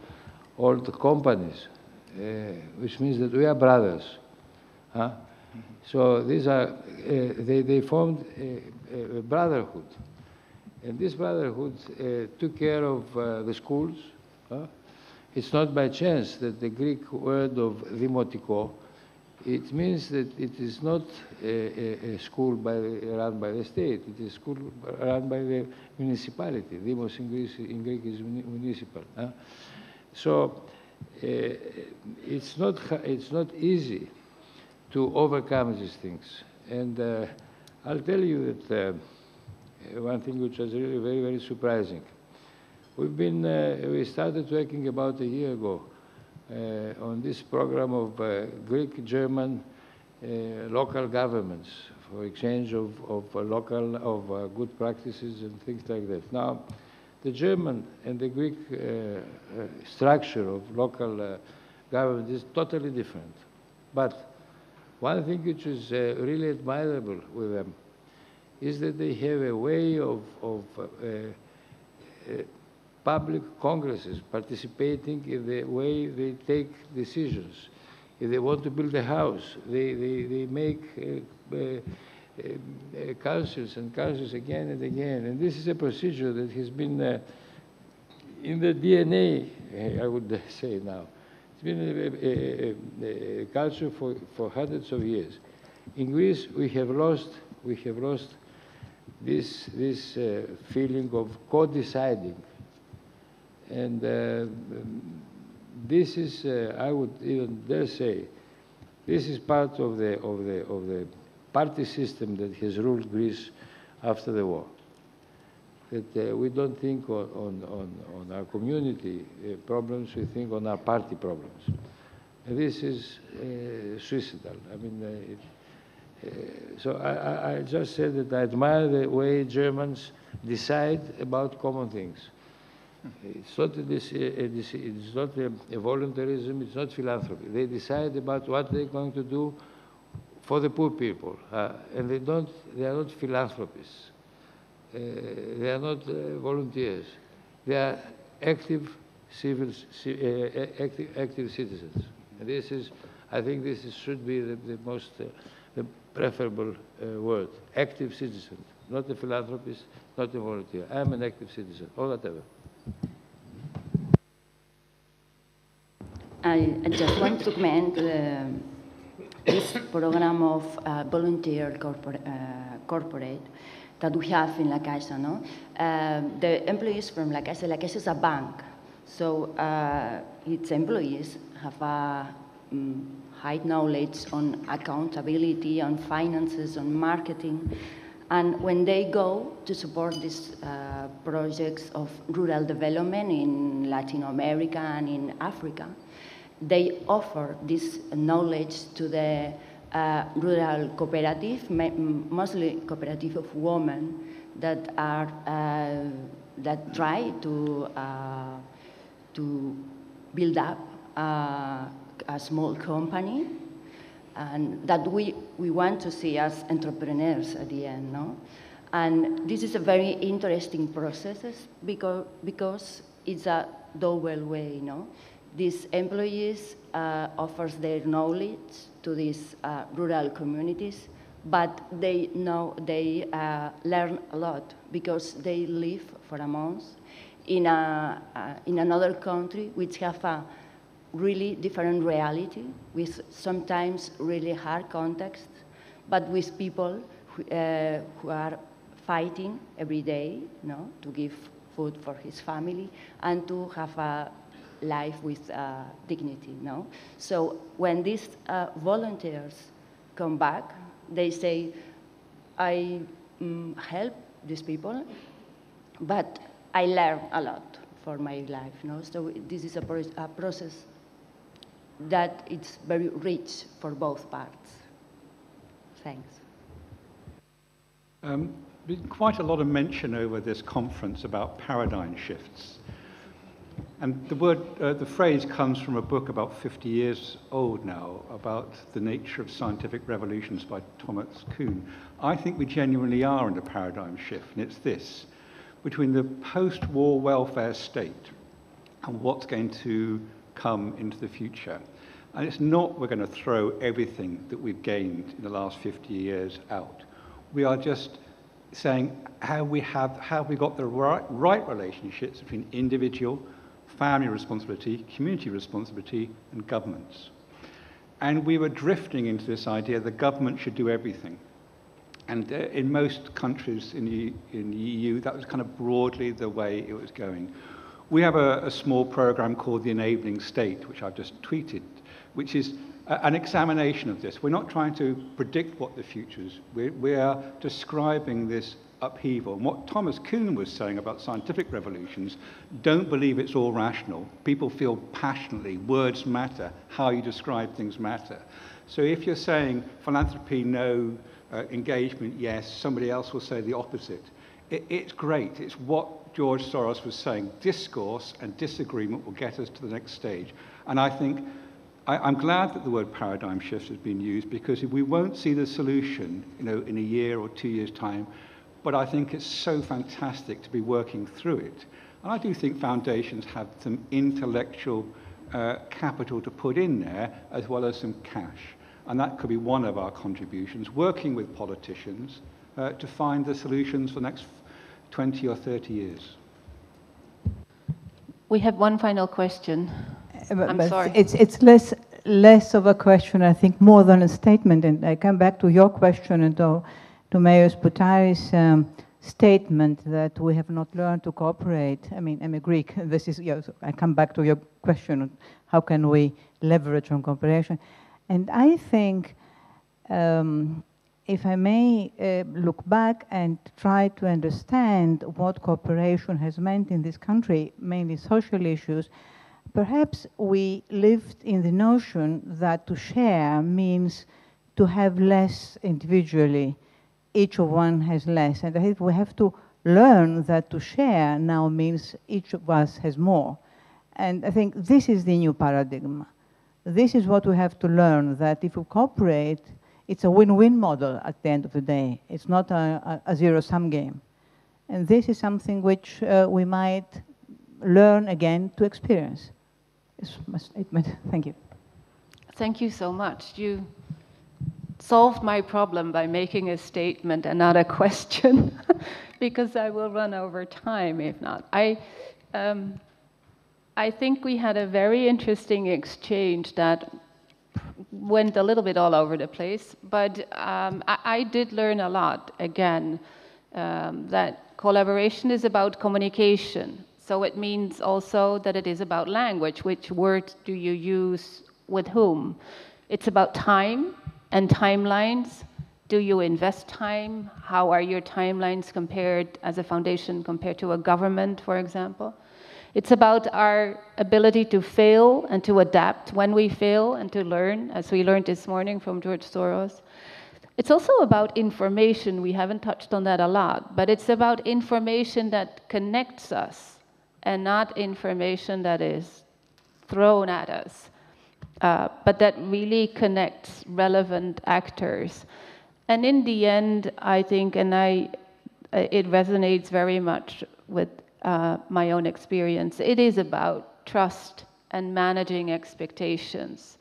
old companies, uh, which means that we are brothers. Huh? Mm-hmm. So these are, uh, they, they formed a, a brotherhood. And this brotherhood uh, took care of uh, the schools. Huh? It's not by chance that the Greek word of dimotiko, it means that it is not a, a, a school by, run by the state, it is a school run by the municipality. Demos in Greece, in Greek is municipal. Huh? So uh, it's, not, it's not easy to overcome these things. And uh, I'll tell you that uh, one thing which was really very, very surprising. We've been, uh, we started working about a year ago uh, on this program of uh, Greek-German uh, local governments for exchange of, of uh, local, of uh, good practices and things like that. Now, the German and the Greek uh, uh, structure of local uh, government is totally different. But one thing which is uh, really admirable with them is that they have a way of, of uh, uh, public congresses participating in the way they take decisions. If they want to build a house, they, they, they make uh, uh, Uh, councils and councils again and again, and this is a procedure that has been uh, in the D N A, I would say now. It's been a, a, a, a culture for, for hundreds of years. In Greece, we have lost, we have lost this, this uh, feeling of co-deciding, and uh, this is, uh, I would even dare say, this is part of the, of the, of the party system that has ruled Greece after the war. That uh, we don't think on, on, on our community uh, problems, we think on our party problems. And this is uh, suicidal. I mean, uh, it, uh, so I, I just said that I admire the way Germans decide about common things. It's not a, it's not a, a voluntarism, it's not philanthropy. They decide about what they're going to do for the poor people, uh, and they don't, they are not philanthropists, uh, they are not uh, volunteers, they are active, civils, uh, active, active citizens. And this is, I think this is, should be the, the most, uh, the preferable uh, word, active citizen, not a philanthropist, not a volunteer. I am an active citizen, or whatever. I, I just want to comment the this program of uh, volunteer corpor uh, corporate that we have in La Caixa. No? Uh, the employees from La Caixa, La Caixa is a bank, so uh, its employees have a um, high knowledge on accountability, on finances, on marketing. And when they go to support these uh, projects of rural development in Latin America and in Africa, they offer this knowledge to the uh, rural cooperative, mostly cooperative of women that are uh, that try to uh, to build up uh, a small company, and that we we want to see as entrepreneurs at the end, no? And this is a very interesting process because because it's a double way, no? These employees uh, offers their knowledge to these uh, rural communities, but they know they uh, learn a lot because they live for a month in a uh, in another country which have a really different reality with sometimes really hard context, but with people who, uh, who are fighting every day, you know, to give food for his family and to have a life with uh, dignity, no? So when these uh, volunteers come back, they say, I um, help these people, but I learn a lot for my life, no? So this is a, pro a process that it's very rich for both parts. Thanks. Um, been quite a lot of mention over this conference about paradigm shifts. And the word, uh, the phrase comes from a book about fifty years old now about the nature of scientific revolutions by Thomas Kuhn. I think we genuinely are in a paradigm shift, and it's this, between the post-war welfare state and what's going to come into the future. And it's not we're going to throw everything that we've gained in the last fifty years out. We are just saying how we have, how we got the right, right relationships between individual, family responsibility, community responsibility, and governments. And we were drifting into this idea that the government should do everything. And uh, in most countries in the, in the E U, that was kind of broadly the way it was going. We have a, a small program called the Enabling State, which I've just tweeted, which is uh, an examination of this. We're not trying to predict what the future is. We're, we're describing this upheaval. And what Thomas Kuhn was saying about scientific revolutions, don't believe it's all rational. People feel passionately. Words matter. How you describe things matter. So if you're saying philanthropy, no, uh, engagement, yes, somebody else will say the opposite. It, it's great. It's what George Soros was saying. Discourse and disagreement will get us to the next stage. And I think I, I'm glad that the word paradigm shift has been used, because if we won't see the solution, you know, in a year or two years' time, but I think it's so fantastic to be working through it. And I do think foundations have some intellectual uh, capital to put in there, as well as some cash. And that could be one of our contributions, working with politicians uh, to find the solutions for the next twenty or thirty years. We have one final question. But, I'm but sorry. It's, it's less, less of a question, I think, more than a statement. And I come back to your question and to, to Mayor Boutaris' um, statement that we have not learned to cooperate. I mean, I'm a Greek. This is, you know, so I come back to your question, how can we leverage on cooperation? And I think, um, if I may uh, look back and try to understand what cooperation has meant in this country, mainly social issues, perhaps we lived in the notion that to share means to have less individually. Each of one has less. And I think we have to learn that to share now means each of us has more. And I think this is the new paradigm. This is what we have to learn, that if we cooperate, it's a win-win model at the end of the day. It's not a, a, a zero-sum game. And this is something which uh, we might learn again to experience. It's my statement. Thank you. Thank you so much. You solved my problem by making a statement and not a question, because I will run over time if not. I, um, I think we had a very interesting exchange that went a little bit all over the place, but um, I, I did learn a lot, again, um, that collaboration is about communication. So it means also that it is about language. Which words do you use with whom? It's about time and timelines. Do you invest time? How are your timelines compared as a foundation compared to a government, for example? It's about our ability to fail and to adapt when we fail and to learn, as we learned this morning from George Soros. It's also about information. We haven't touched on that a lot, but it's about information that connects us, and not information that is thrown at us, uh, but that really connects relevant actors. And in the end, I think, and I, it resonates very much with uh, my own experience, it is about trust and managing expectations.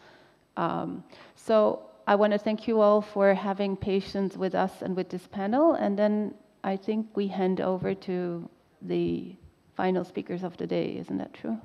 Um, so I want to thank you all for having patience with us and with this panel, and then I think we hand over to the final speakers of the day, isn't that true?